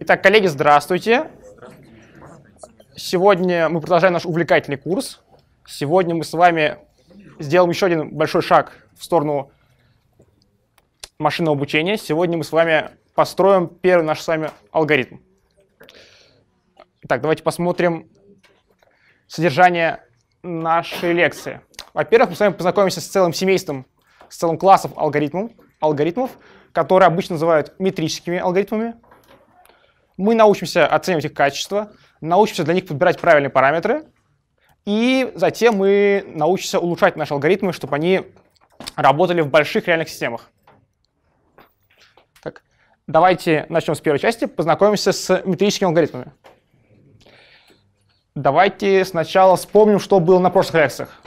Итак, коллеги, здравствуйте. Сегодня мы продолжаем наш увлекательный курс. Сегодня мы с вами сделаем еще один большой шаг в сторону машинного обучения. Сегодня мы с вами построим первый наш с вами алгоритм. Итак, давайте посмотрим содержание нашей лекции. Во-первых, мы с вами познакомимся с целым семейством, с целым классом алгоритмов, которые обычно называют метрическими алгоритмами. Мы научимся оценивать их качество, научимся для них подбирать правильные параметры, и затем мы научимся улучшать наши алгоритмы, чтобы они работали в больших реальных системах. Так, давайте начнем с первой части, познакомимся с метрическими алгоритмами. Давайте сначала вспомним, что было на прошлых лекциях.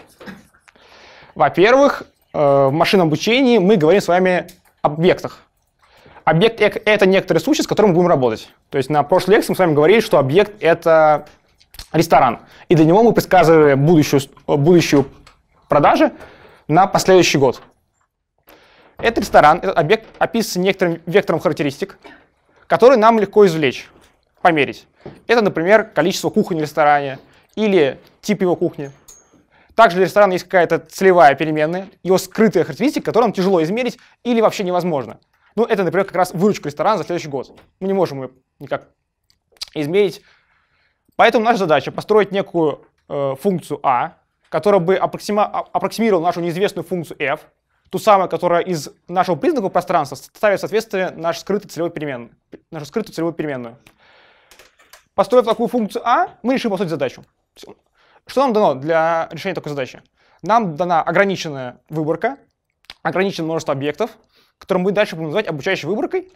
Во-первых, в машинном обучении мы говорим с вами об объектах. Объект — это некоторый случай, с которым мы будем работать. То есть на прошлой лекции мы с вами говорили, что объект — это ресторан. И для него мы предсказывали будущую продажу на последующий год. Этот ресторан, этот объект описан некоторым вектором характеристик, который нам легко извлечь, померить. Это, например, количество кухонь в ресторане или тип его кухни. Также для ресторана есть какая-то целевая переменная, его скрытая характеристика, которую нам тяжело измерить или вообще невозможно. Ну, это, например, как раз выручка ресторана за следующий год. Мы не можем ее никак измерить. Поэтому наша задача — построить некую функцию А, которая бы аппроксимировала нашу неизвестную функцию F, ту самую, которая из нашего признака пространства ставит в соответствие нашу скрытую целевую переменную. Построив такую функцию А, мы решим, по сути, задачу. Что нам дано для решения такой задачи? Нам дана ограниченная выборка, ограниченное множество объектов, которую мы дальше будем называть обучающей выборкой.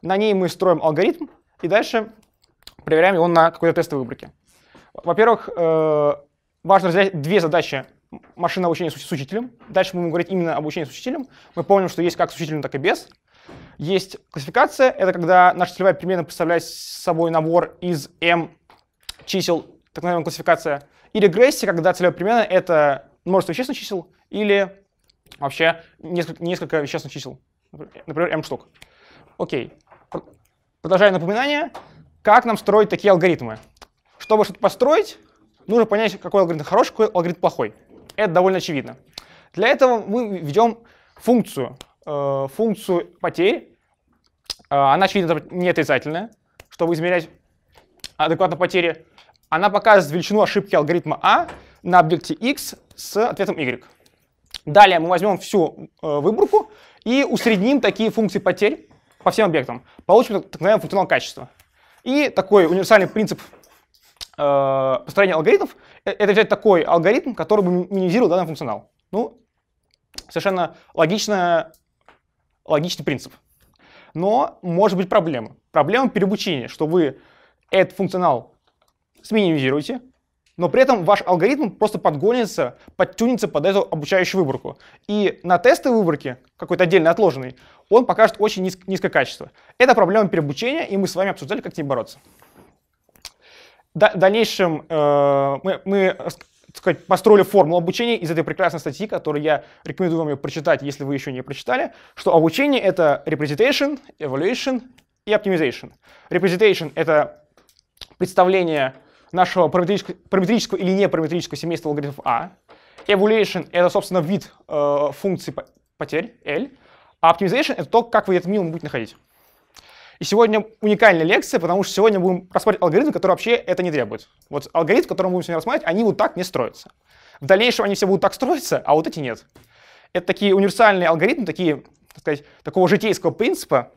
На ней мы строим алгоритм и дальше проверяем его на какой-то тестовой выборке. Во-первых, важно разделять две задачи машинного обучения с учителем. Дальше мы будем говорить именно об обучении с учителем. Мы помним, что есть как с учителем, так и без. Есть классификация, это когда наша целевая переменная представляет собой набор из m чисел, так называемая классификация. И регрессия, когда целевая переменная — это множество вещественных чисел или вообще несколько вещественных чисел. Например, m штук. Окей. Продолжая напоминание, как нам строить такие алгоритмы. Чтобы что-то построить, нужно понять, какой алгоритм хороший, какой алгоритм плохой. Это довольно очевидно. Для этого мы введем функцию. Функцию потерь. Она, очевидно, не отрицательная, чтобы измерять адекватно потери. Она показывает величину ошибки алгоритма А на объекте X с ответом Y. Далее мы возьмем всю выборку и усредним такие функции потерь по всем объектам. Получим так называемый функционал качества. И такой универсальный принцип построения алгоритмов — это взять такой алгоритм, который бы минимизировал данный функционал. Ну, совершенно логичный принцип. Но может быть проблема. Проблема переобучения, что вы этот функционал сминимизируете, но при этом ваш алгоритм просто подгонится, подтюнится под эту обучающую выборку. И на тестовой выборке, какой-то отдельно отложенный, он покажет очень низкое качество. Это проблема переобучения, и мы с вами обсуждали, как с ней бороться. В дальнейшем мы построили формулу обучения из этой прекрасной статьи, которую я рекомендую вам ее прочитать, если вы еще не прочитали, что обучение — это representation, evaluation и optimization. Representation — это представление нашего параметрического или не параметрического семейства алгоритмов А. Evaluation — это, собственно, вид функции потерь L. А optimization — это то, как вы этот минимум будете находить. И сегодня уникальная лекция, потому что сегодня будем рассматривать алгоритмы, которые вообще это не требуют. Вот алгоритмы, которые мы будем сегодня рассматривать, они вот так не строятся. В дальнейшем они все будут так строиться, а вот эти нет. Это такие универсальные алгоритмы, такие, так сказать, такого житейского принципа,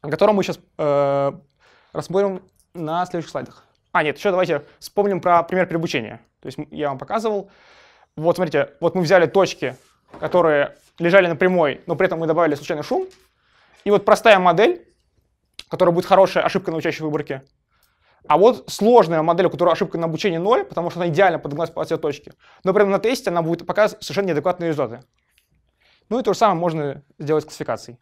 о котором мы сейчас рассмотрим на следующих слайдах. А, нет, еще давайте вспомним про пример переобучения. То есть я вам показывал. Вот, смотрите, вот мы взяли точки, которые лежали на прямой, но при этом мы добавили случайный шум. И вот простая модель, которая будет хорошая ошибка на обучающей выборке. А вот сложная модель, у которой ошибка на обучении 0, потому что она идеально подогналась под все точки. Но при этом на тесте она будет показывать совершенно неадекватные результаты. Ну и то же самое можно сделать с классификацией.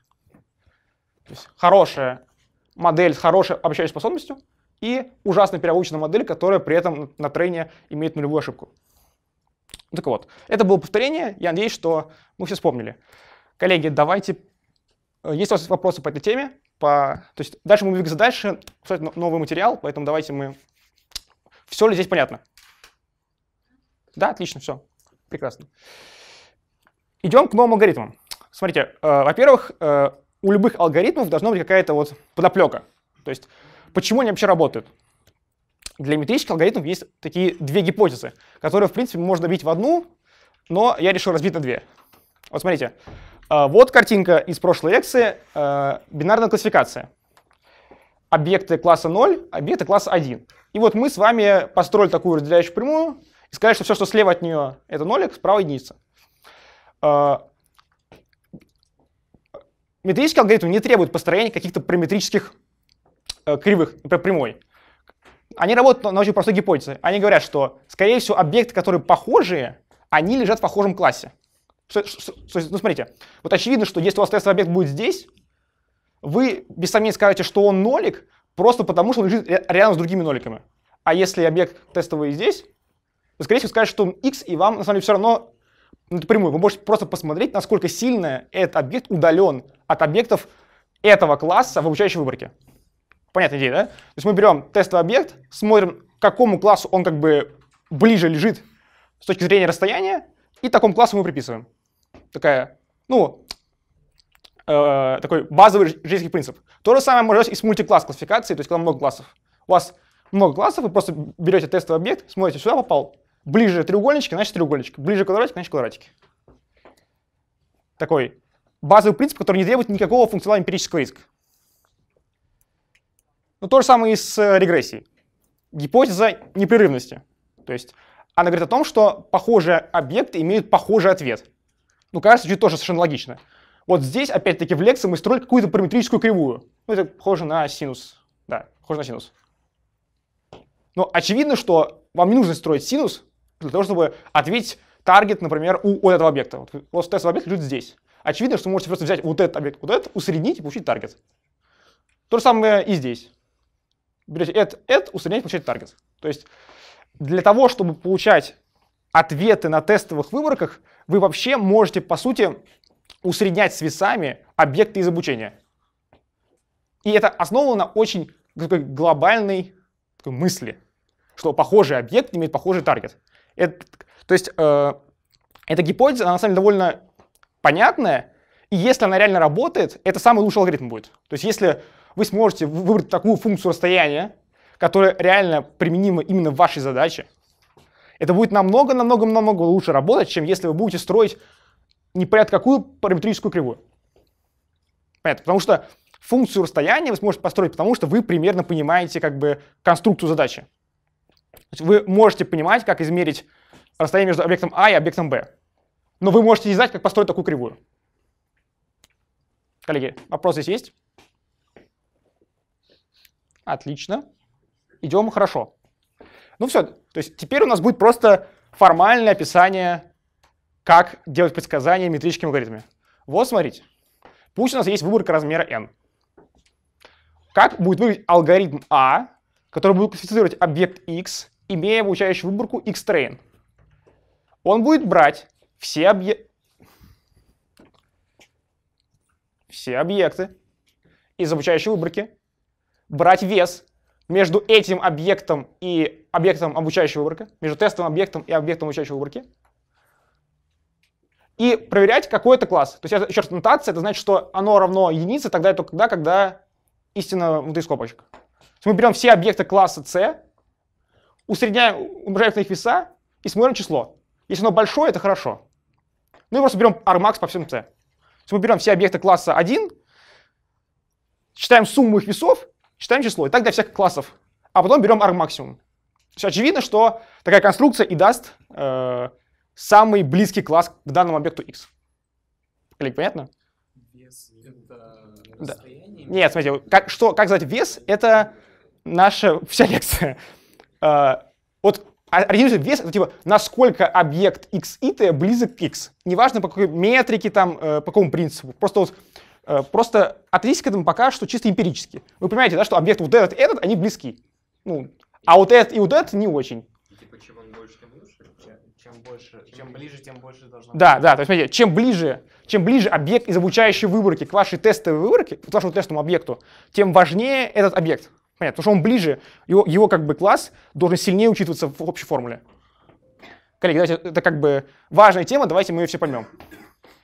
То есть хорошая модель с хорошей обучающей способностью и ужасно переобученная модель, которая при этом на трейне имеет нулевую ошибку. Так вот, это было повторение. Я надеюсь, что мы все вспомнили. Коллеги, давайте Если у вас есть вопросы по этой теме, то есть дальше мы двигаемся дальше, кстати, новый материал, поэтому давайте мы... Все ли здесь понятно? Да, отлично, все. Прекрасно. Идем к новым алгоритмам. Смотрите, во-первых, у любых алгоритмов должна быть какая-то вот подоплека. То есть почему они вообще работают? Для метрических алгоритмов есть такие две гипотезы, которые, в принципе, можно добить в одну, но я решил разбить на две. Вот смотрите. Вот картинка из прошлой лекции, бинарная классификация. Объекты класса 0, объекты класса 1. И вот мы с вами построили такую разделяющую прямую и сказали, что все, что слева от нее, это нолик, справа единица. Метрические алгоритмы не требуют построения каких-то приметрических кривых, например, прямой. Они работают на очень простой гипотезе. Они говорят, что, скорее всего, объекты, которые похожие, они лежат в похожем классе. Ну, смотрите, вот очевидно, что если у вас тестовый объект будет здесь, вы без сомнения скажете, что он нолик, просто потому что он лежит рядом с другими ноликами. А если объект тестовый здесь, вы, скорее всего, скажете, что он x, и вам, на самом деле, все равно напрямую. Вы можете просто посмотреть, насколько сильно этот объект удален от объектов этого класса в обучающей выборке. Понятная идея, да? То есть мы берем тестовый объект, смотрим, к какому классу он как бы ближе лежит с точки зрения расстояния, и к такому классу мы приписываем. Такая, ну, такой базовый житейский принцип. То же самое можно делать и с мультикласс-классификацией, то есть когда много классов. У вас много классов, вы просто берете тестовый объект, смотрите, сюда попал. Ближе треугольнички, значит треугольнички. Ближе квадратики, значит квадратики. Такой базовый принцип, который не требует никакого функционала эмпирического риска. Но то же самое и с регрессией. Гипотеза непрерывности. То есть она говорит о том, что похожие объекты имеют похожий ответ. Ну, кажется, тоже совершенно логично. Вот здесь, опять-таки, в лекции мы строили какую-то параметрическую кривую. Ну, это похоже на синус. Да, похоже на синус. Но очевидно, что вам не нужно строить синус для того, чтобы ответить таргет, например, у этого объекта. Вот тестовый объект лежит здесь. Очевидно, что вы можете просто взять вот этот объект, вот этот, усреднить и получить таргет. То же самое и здесь. Берете это, усредняете, получаете таргет. То есть для того, чтобы получать ответы на тестовых выборках, вы вообще можете, по сути, усреднять с весами объекты из обучения. И это основано на очень глобальной такой мысли, что похожий объект имеет похожий таргет. То есть эта гипотеза, она на самом деле довольно понятная, и если она реально работает, это самый лучший алгоритм будет. То есть если вы сможете выбрать такую функцию расстояния, которая реально применима именно в вашей задаче, это будет намного-намного-намного лучше работать, чем если вы будете строить непонятно какую параметрическую кривую. Понятно? Потому что функцию расстояния вы сможете построить, потому что вы примерно понимаете как бы конструкцию задачи. Вы можете понимать, как измерить расстояние между объектом А и объектом Б. Но вы можете не знать, как построить такую кривую. Коллеги, вопросы здесь есть? Отлично. Идем, хорошо. Ну все, то есть теперь у нас будет просто формальное описание, как делать предсказания метрическими алгоритмами. Вот смотрите. Пусть у нас есть выборка размера n. Как будет выглядеть алгоритм А, который будет классифицировать объект x, имея обучающую выборку x-train? Он будет брать все объекты из обучающей выборки, брать вес между этим объектом и объектом обучающей выборки, между тестовым объектом и объектом обучающей выборки, и проверять какой-то класс. То есть, еще раз, нотация, это значит, что оно равно единице тогда и только тогда, когда истина внутри скобочек. Мы берем все объекты класса C, усредняем, умножаем на их веса и смотрим число. Если оно большое, это хорошо. Ну и просто берем argmax по всем C. Мы берем все объекты класса 1, считаем сумму их весов, считаем число. И так для всех классов. А потом берем argmaximum. То есть очевидно, что такая конструкция и даст самый близкий класс к данному объекту x. Коллеги, понятно? Вес — это расстояние? Да. Нет, смотрите, как сказать вес — это наша вся лекция. Вот ориентируется вес — это типа насколько объект x и t близок к x. Неважно, по какой метрике, там, по какому принципу. Просто относитесь к этому пока что чисто эмпирически. Вы понимаете, да, что объекты вот этот, они близки. Ну, а вот этот и вот этот не очень. Типа, чем он больше, тем лучше? Чем ближе, тем больше должно быть. Да, да, то есть, смотрите, чем ближе объект из обучающей выборки к вашей тестовой выборке, к вашему тестовому объекту, тем важнее этот объект. Понятно, потому что он ближе, его как бы класс должен сильнее учитываться в общей формуле. Коллеги, давайте, это как бы важная тема, давайте мы ее все поймем.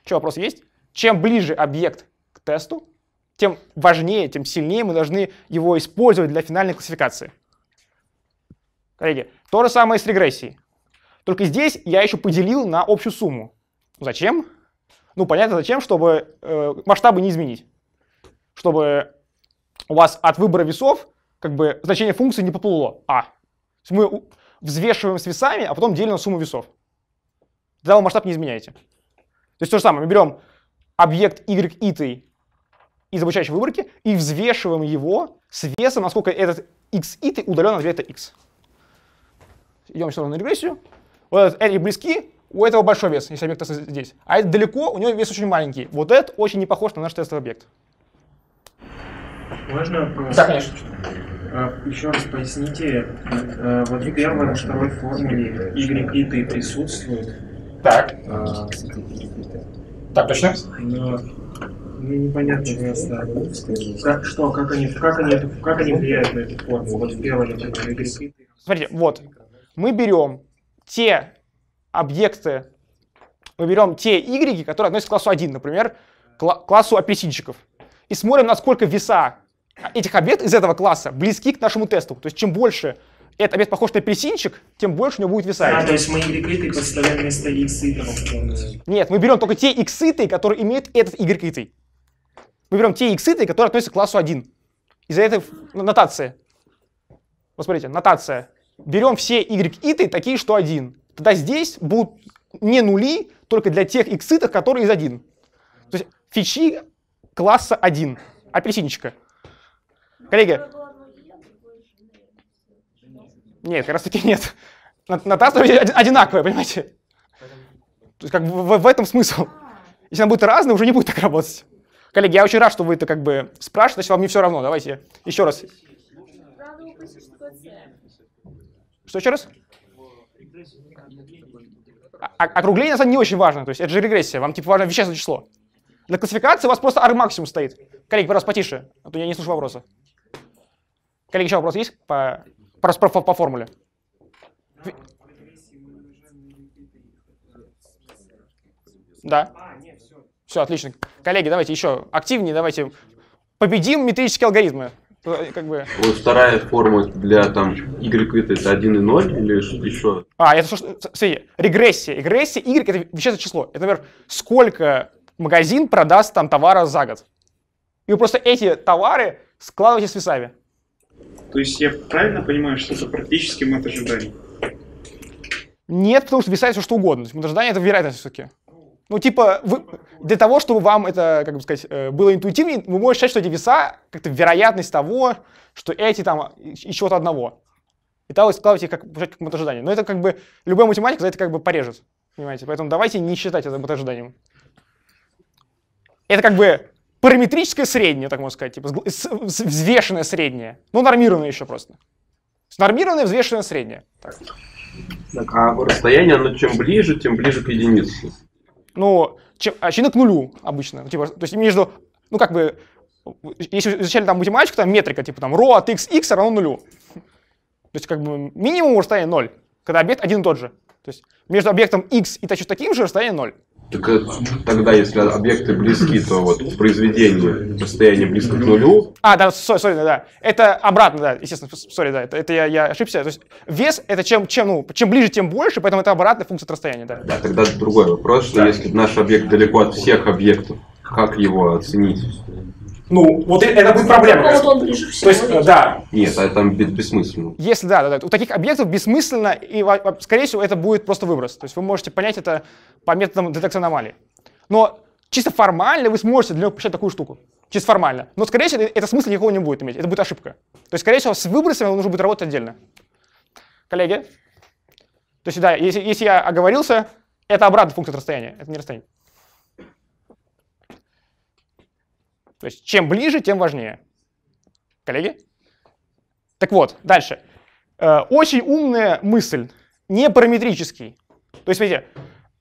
Еще вопрос есть? Чем ближе объект к тесту, тем важнее, тем сильнее мы должны его использовать для финальной классификации. Коллеги, то же самое с регрессией. Только здесь я еще поделил на общую сумму. Зачем? Ну, понятно, зачем, чтобы масштабы не изменить. Чтобы у вас от выбора весов как бы значение функции не поплыло. То есть мы взвешиваем с весами, а потом делим на сумму весов. Тогда вы масштаб не изменяете. То есть то же самое. Мы берем объект y итый из обучающей выборки и взвешиваем его с весом, насколько этот x итый удален от объекта x. Идем еще раз на регрессию. Вот этот эти близки, у этого большой вес, если объект здесь. А это далеко, у него вес очень маленький. Вот этот очень не похож на наш тестовый объект. Можно еще раз поясните, вот в первой и второй формуле y и t присутствуют. Так. Так, точно? Но, непонятно место. Как они влияют на эту форму? Вот в первой y и t. Смотрите, вот. Мы берем те объекты, мы берем те y, которые относятся к классу 1, например, к классу апельсинчиков, и смотрим, насколько веса этих объектов из этого класса близки к нашему тесту. То есть чем больше этот объект похож на апельсинчик, тем больше у него будет веса. То есть мы y подставляем вместо x итых. Нет, мы берем только те x итые, которые имеют этот y итый. Мы берем те x итые, которые относятся к классу 1. Из-за этой нотации. Вот смотрите, нотация. Берем все y-иты, такие, что 1. Тогда здесь будут не нули, только для тех x-итых, которые из 1. То есть фичи класса 1. Апельсинчика. Коллеги. Нет, как раз таки нет. Нотация одинаковая, понимаете? То есть как в этом смысл. Если она будет разная, уже не будет так работать. Коллеги, я очень рад, что вы это как бы спрашиваете, значит, вам не все равно. Давайте еще раз. Что еще раз? Округление, на самом деле, не очень важно. То есть это же регрессия. Вам типа важно вещественное число. Для классификации у вас просто R максимум стоит. Коллеги, пожалуйста, потише, а то я не слышу вопроса. Коллеги, еще вопрос есть по формуле? Да? Все, отлично. Коллеги, давайте еще активнее, давайте победим метрические алгоритмы. Как бы... Вот вторая форма для там y это 1 и 0 или что-то еще? Это что? Смотрите, регрессия. Регрессия y это вещественное число. Это, например, сколько магазин продаст там товара за год. И вы просто эти товары складываете с весами. То есть я правильно понимаю, что это практически мат ожиданий? Нет, потому что веса все что угодно. Мат ожидания это вероятность все-таки. Ну, типа, для того, чтобы вам это, как бы сказать, было интуитивнее, вы можете считать, что эти веса, как-то вероятность того, что эти там из чего-то одного. И тогда вы складываете как мотожидание. Но это как бы, любая математика за это как бы порежет, понимаете? Поэтому давайте не считать это мотожиданием. Это как бы параметрическое среднее, так можно сказать, типа взвешенное среднее. Ну, нормированное еще просто. Нормированное, взвешенное среднее. Так, а расстояние, оно чем ближе к единице. Ну, очевидно, к нулю обычно. Типа, то есть между, ну как бы, если изучали там математику, там метрика, типа там ρ от x, x равно нулю. То есть как бы минимум расстояние 0, когда объект один и тот же. То есть между объектом x и точно таким же расстояние 0. Так тогда, если объекты близки, то вот в произведении расстояние близко к нулю. Да, сори, да. Это обратно, да, естественно, сори, да, это я ошибся. То есть вес это чем ближе, тем больше, поэтому это обратная функция от расстояния, да. Да, тогда другой вопрос, что если наш объект далеко от всех объектов, как его оценить? Ну, вот это будет проблема. То есть, да. Нет, это там бессмысленно. Если, да. У таких объектов бессмысленно, и, скорее всего, это будет просто выброс. То есть вы можете понять это по методам детекции аномалий. Но чисто формально вы сможете для него посчитать такую штуку. Чисто формально. Но, скорее всего, это смысла никакого не будет иметь. Это будет ошибка. То есть, скорее всего, с выбросами нужно будет работать отдельно. Коллеги? То есть, да, если я оговорился, это обратная функция от расстояния. Это не расстояние. То есть чем ближе, тем важнее. Коллеги? Так вот, дальше. Очень умная мысль. Не параметрический. То есть, смотрите,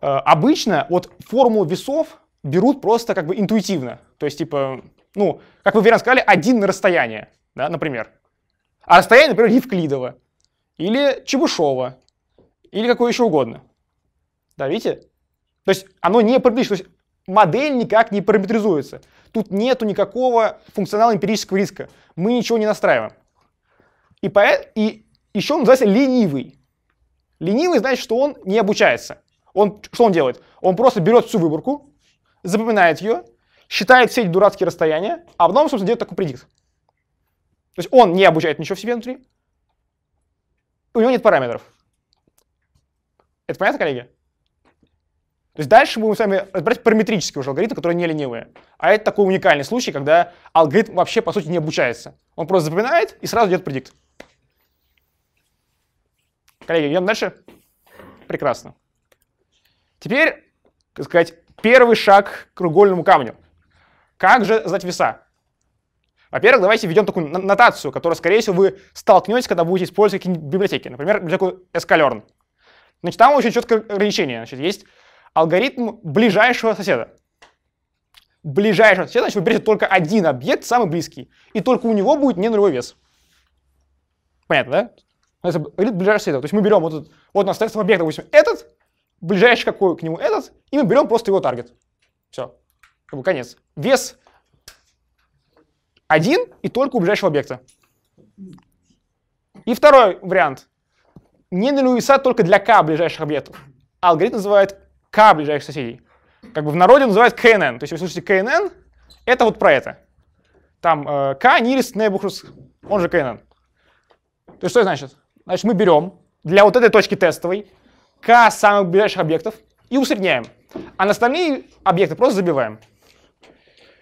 обычно вот формулу весов берут просто как бы интуитивно. То есть, типа, ну, как вы верно сказали, 1 на расстояние, да, например. А расстояние, например, Евклидова или Чебышева или какое еще угодно. Да, видите? То есть оно не параметризуется, то есть модель никак не параметризуется. Тут нету никакого функционала эмпирического риска. Мы ничего не настраиваем. И еще он называется ленивый. Ленивый значит, что он не обучается. Что он делает? Он просто берет всю выборку, запоминает ее, считает все эти дурацкие расстояния, а потом, собственно, делает такой предикт. То есть он не обучает ничего в себе внутри, у него нет параметров. Это понятно, коллеги? То есть дальше мы будем с вами разбирать параметрические уже алгоритмы, которые не ленивые. А это такой уникальный случай, когда алгоритм вообще, по сути, не обучается. Он просто запоминает и сразу идет предикт. Коллеги, идем дальше? Прекрасно. Теперь, так сказать, первый шаг к кругольному камню. Как же сдать веса? Во-первых, давайте введем такую нотацию, которую, скорее всего, вы столкнетесь, когда будете использовать какие-нибудь библиотеки. Например, библиотеку Scikit-learn. Значит, там очень четкое ограничение. Значит, есть алгоритм ближайшего соседа. Ближайшего соседа, значит, вы берете только 1 объект, самый близкий, и только у него будет не нулевой вес. Понятно, да? Это ближайшего соседа. То есть мы берем вот этот, вот у нас тестовый объект, допустим, этот, ближайший какой к нему этот, и мы берем просто его таргет. Все. Как бы конец. Вес 1 и только у ближайшего объекта. И второй вариант. Не нулевые веса только для k ближайших объектов. Алгоритм называет k ближайших соседей. Как бы в народе называют knn. То есть вы слышите knn, это вот про это. Там k nearest neighbors, он же knn. То есть что это значит? Значит, мы берем для вот этой точки тестовой k самых ближайших объектов и усредняем. А на остальные объекты просто забиваем.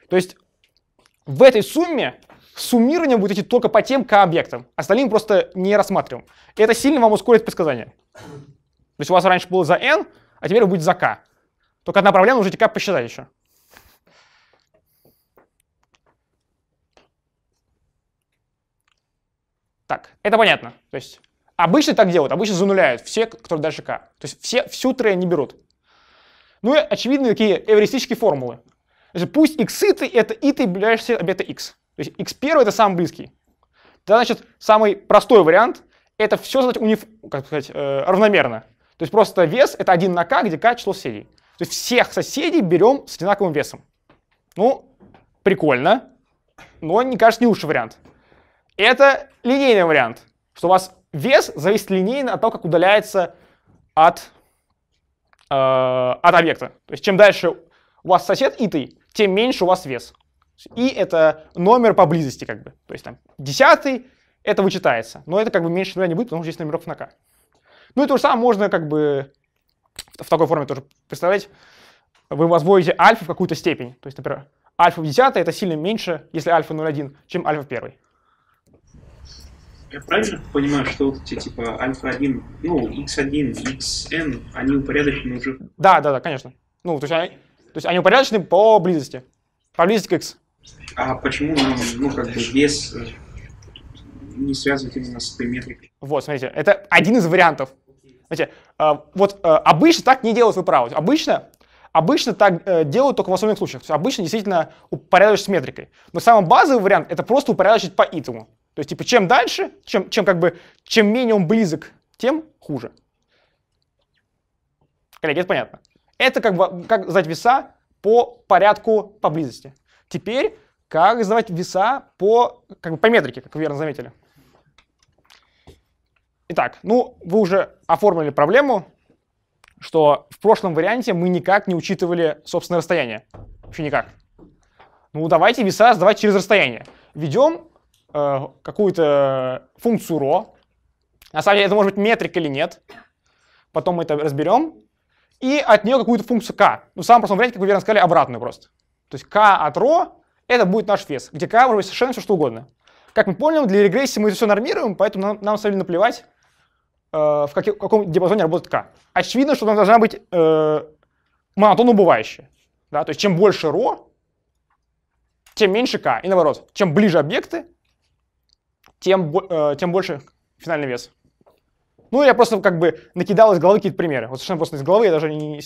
То есть в этой сумме суммирование будет идти только по тем k объектам. Остальным просто не рассматриваем. И это сильно вам ускорит предсказание. То есть у вас раньше было за n, а теперь будет за k. Только одна проблема, нужно эти k посчитать еще. Так, это понятно. То есть обычно так делают, обычно зануляют все, которые дальше k. То есть всю трей не берут. Ну и очевидные такие эвристические формулы. Значит, пусть x – это и ты являешься объекта x. То есть x1 – это самый близкий. Тогда, значит, самый простой вариант – это все задать как сказать, равномерно. То есть просто вес – это 1 на k, где k – число соседей. То есть всех соседей берем с одинаковым весом. Ну, прикольно, но, мне кажется, не лучший вариант. Это линейный вариант, что у вас вес зависит линейно от того, как удаляется от объекта. То есть чем дальше у вас сосед и ты, тем меньше у вас вес. И это номер поблизости, как бы. То есть там 10, это вычитается. Но это как бы меньше нуля не будет, потому что здесь номеров на k. Ну и то же самое можно как бы в такой форме тоже представлять. Вы возводите альфа в какую-то степень. То есть, например, альфа в 10 это сильно меньше, если альфа 0,1, чем альфа в 1. Я правильно понимаю, что вот эти типа альфа-1, ну, x1, xn, они упорядочены уже? Да, конечно. Ну, то есть они упорядочены по близости. По близости к x. А почему нам, ну, как бы вес не связывать именно с этой метрикой? Вот, смотрите, это один из вариантов. Смотрите, вот обычно так не делают, вы правы. Обычно так делают только в особенных случаях. То есть обычно действительно упорядочить с метрикой. Но самый базовый вариант — это просто упорядочить по итому. То есть, типа, чем дальше, чем менее он близок, тем хуже. Коллеги, это понятно. Это как бы как сдать веса по порядку поблизости. Теперь, как сдавать веса по метрике, как вы верно заметили. Итак, ну, вы уже оформили проблему, что в прошлом варианте мы никак не учитывали собственное расстояние. Вообще никак. Ну, давайте веса сдавать через расстояние. Ведем какую-то функцию ρ. На самом деле, это может быть метрик или нет. Потом мы это разберем. И от нее какую-то функцию k. Ну, в самом простом варианте, как вы верно сказали, обратную просто. То есть k от ρ — это будет наш вес, где k может быть совершенно все что угодно. Как мы помним, для регрессии мы это все нормируем, поэтому нам с вами наплевать, в каком диапазоне работает k. Очевидно, что она должна быть монотонно убывающая. Да? То есть чем больше ρ, тем меньше k. И наоборот, чем ближе объекты, тем больше финальный вес. Ну, я просто как бы накидал из головы какие-то примеры. Вот совершенно просто из головы, я даже не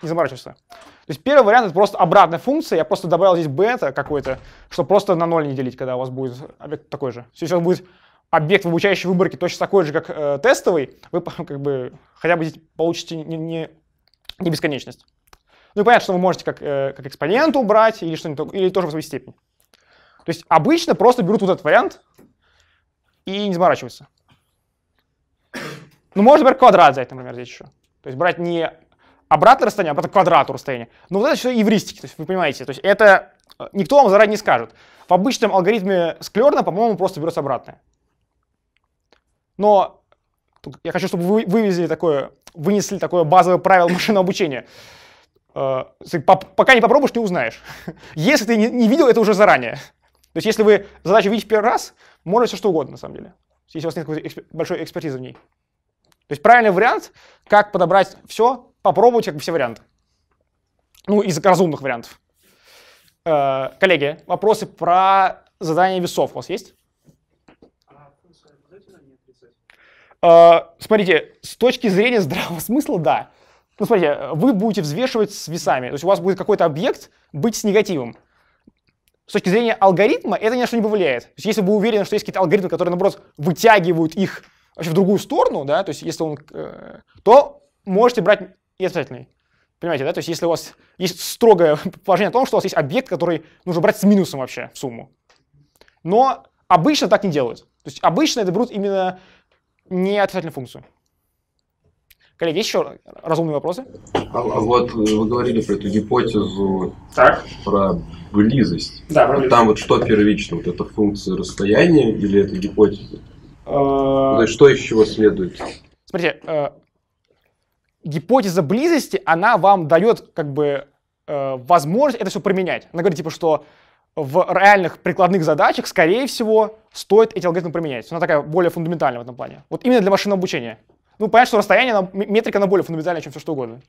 заморачивался. То есть первый вариант — это просто обратная функция. Я просто добавил здесь бета какой-то, чтобы просто на 0 не делить, когда у вас будет объект такой же. Если у вас будет объект в обучающей выборке точно такой же, как тестовый, вы как бы хотя бы здесь получите не бесконечность. Ну и понятно, что вы можете как экспонент убрать или что-нибудь, или тоже в своей степени. То есть обычно просто берут вот этот вариант и не заморачиваются. Ну, можно, например, квадрат взять, например, здесь еще. То есть брать не обратное расстояние, а просто квадрату расстояния. Но вот это все евристики, то есть вы понимаете. То есть это никто вам заранее не скажет. В обычном алгоритме Scikit-learn, по-моему, просто берется обратное. Но я хочу, чтобы вы вынесли такое базовое правило машинного обучения. Пока не попробуешь, не узнаешь. Если ты не видел это уже заранее. То есть если вы задачу видите в первый раз, можно все что угодно, на самом деле. Если у вас нет какой-то большой экспертизы в ней. То есть правильный вариант, как подобрать все, попробовать как бы все варианты. Ну, из разумных вариантов. Коллеги, вопросы про задание весов у вас есть? Смотрите, с точки зрения здравого смысла, да. Ну, смотрите, вы будете взвешивать с весами. То есть у вас будет какой-то объект быть с негативом. С точки зрения алгоритма это ни на что не повлияет. То есть если вы уверены, что есть какие-то алгоритмы, которые, наоборот, вытягивают их вообще в другую сторону, да, то есть если он, то можете брать и отрицательный. Понимаете, да? То есть если у вас есть строгое положение о том, что у вас есть объект, который нужно брать с минусом вообще в сумму. Но обычно так не делают. То есть обычно это берут именно не отрицательную функцию. Коллеги, есть еще разумные вопросы? А вот вы говорили про эту гипотезу, так, про близость. Да, про близость. Там вот что первично, вот эта функция расстояния или эта гипотеза? То есть что из чего следует? Смотрите, гипотеза близости, она вам дает как бы возможность это все применять. Она говорит, типа, что в реальных прикладных задачах, скорее всего, стоит эти алгоритмы применять. Она такая более фундаментальная в этом плане. Вот именно для машинного обучения. Ну, понятно, что расстояние, метрика, она более фундаментальная, чем все что угодно.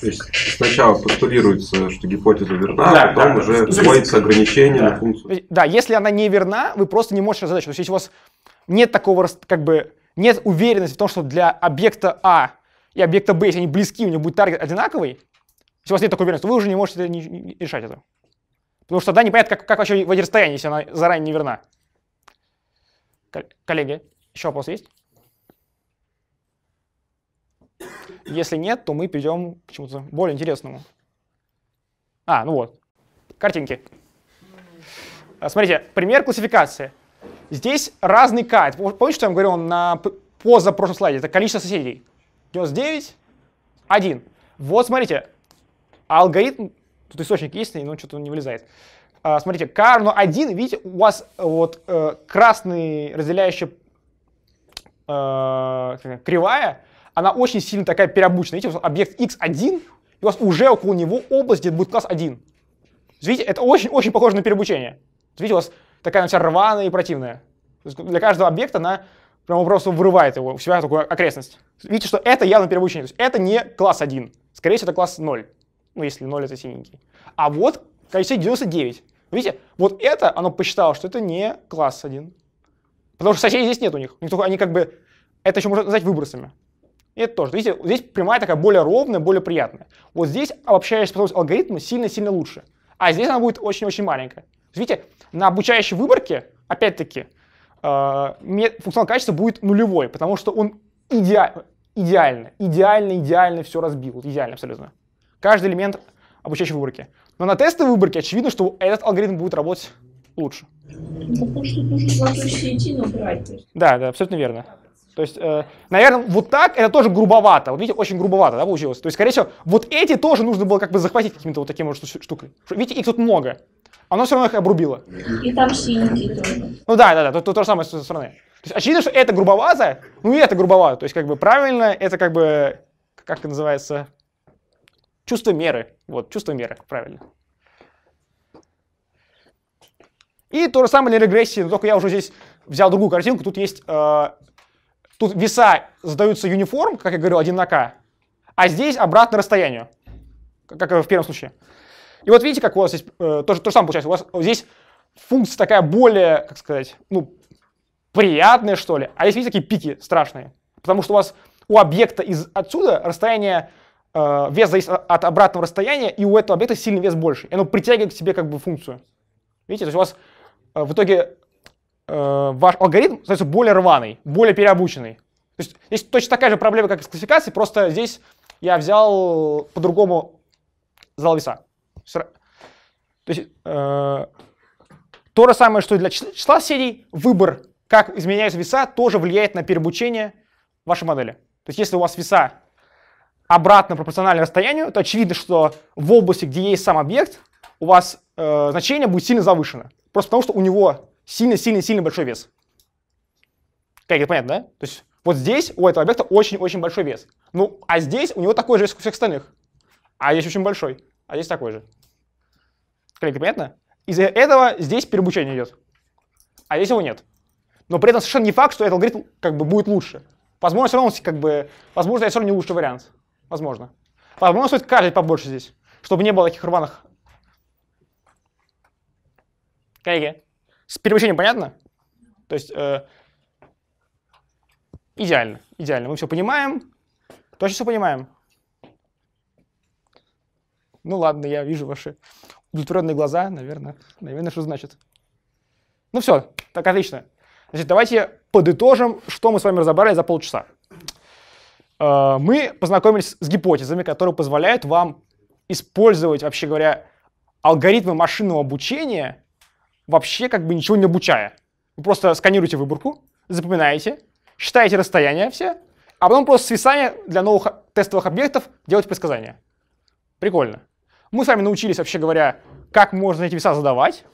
То есть сначала постулируется, что гипотеза верна, да, а потом да, уже вводится ограничение на функцию. Да, если она не верна, вы просто не можете задачу. То есть если у вас нет такого, как бы, нет уверенности в том, что для объекта А и объекта Б, если они близки, у них будет таргет одинаковый, если у вас нет такой уверенности, то вы уже не можете решать это. Потому что тогда непонятно, как вообще вводить расстояние, если она заранее не верна. Коллеги, еще вопрос есть? Если нет, то мы перейдем к чему-то более интересному. Ну вот, картинки. Смотрите, пример классификации. Здесь разный К. Помните, что я вам говорил на позапрошлом слайде? Это количество соседей. 99, 1. Вот, смотрите, алгоритм... Тут источник есть, но что-то он не вылезает. Смотрите, К равно 1. Видите, у вас вот красный разделяющая кривая. Она очень сильно такая переобученная. Видите, объект x1, и у вас уже около него область, где будет класс 1. Видите, это очень-очень похоже на переобучение. Видите, у вас такая она вся рваная и противная. Для каждого объекта она прямо просто вырывает его, у себя такую окрестность. Видите, что это явно переобучение. То есть это не класс 1. Скорее всего, это класс 0. Ну, если 0 — это синенький. А вот количество 99. Видите, вот это оно посчитало, что это не класс 1. Потому что соседей здесь нет у них. Они как бы... Это еще можно назвать выбросами. И это тоже. Видите, здесь прямая такая более ровная, более приятная. Вот здесь обобщающая способность алгоритма сильно-сильно лучше. А здесь она будет очень-очень маленькая. Видите, на обучающей выборке, опять-таки, функционал качества будет нулевой, потому что он идеально все разбил. Вот идеально абсолютно. Каждый элемент обучающей выборки. Но на тестовой выборке очевидно, что этот алгоритм будет работать лучше. Потому что нужно золотую середину брать. Да, да, абсолютно верно. То есть, наверное, вот так это тоже грубовато. Вот видите, очень грубовато, да, получилось. То есть, скорее всего, вот эти тоже нужно было как бы захватить какими-то вот такими вот штуками. Видите, их тут много. Оно все равно их обрубило. И там синенькие тоже. Ну да, то же самое с той стороны. То есть, очевидно, что это грубовато, ну и это грубовато. То есть, как бы правильно, это как бы, как это называется, чувство меры. Вот, чувство меры, правильно. И то же самое для регрессии, но только я уже здесь взял другую картинку. Тут есть... Тут веса задаются uniform, как я говорил, 1 на k, а здесь обратно расстоянию, как в первом случае. И вот видите, как у вас здесь то же самое получается. У вас здесь функция такая более, как сказать, ну, приятная, что ли. А здесь, видите, такие пики страшные. потому что у вас у объекта из отсюда расстояние, вес зависит от обратного расстояния, и у этого объекта сильный вес больше. И оно притягивает к себе как бы функцию. Видите, то есть у вас в итоге ваш алгоритм становится более рваный, более переобученный. То есть здесь точно такая же проблема, как и с классификацией, просто здесь я взял по-другому зал веса. То есть то же самое, что и для числа соседей, выбор, как изменяются веса, тоже влияет на переобучение вашей модели. То есть если у вас веса обратно пропорциональны расстоянию, то очевидно, что в области, где есть сам объект, у вас значение будет сильно завышено. Просто потому, что у него сильно-сильно-сильно большой вес. Как это понятно, да? То есть вот здесь у этого объекта очень-очень большой вес. Ну, а здесь у него такой же вес, как у всех остальных. А здесь очень большой, а здесь такой же. Как это понятно? Из-за этого здесь переобучение идет, а здесь его нет. Но при этом совершенно не факт, что этот алгоритм как бы будет лучше. Возможно, все равно, как бы, возможно, это все равно не лучший вариант. Возможно. Возможно, стоит качать побольше здесь, чтобы не было таких рваных. Коллеги, с переобучением понятно? То есть идеально, идеально. Мы все понимаем. Точно все понимаем? Ну ладно, я вижу ваши удовлетворенные глаза, наверное, что значит. Ну все, так отлично. Значит, давайте подытожим, что мы с вами разобрали за полчаса. Мы познакомились с гипотезами, которые позволяют вам использовать, вообще говоря, алгоритмы машинного обучения, вообще как бы ничего не обучая. Вы просто сканируете выборку, запоминаете, считаете расстояния все, а потом просто с весами для новых тестовых объектов делаете предсказания. Прикольно. Мы с вами научились, вообще говоря, как можно эти веса задавать,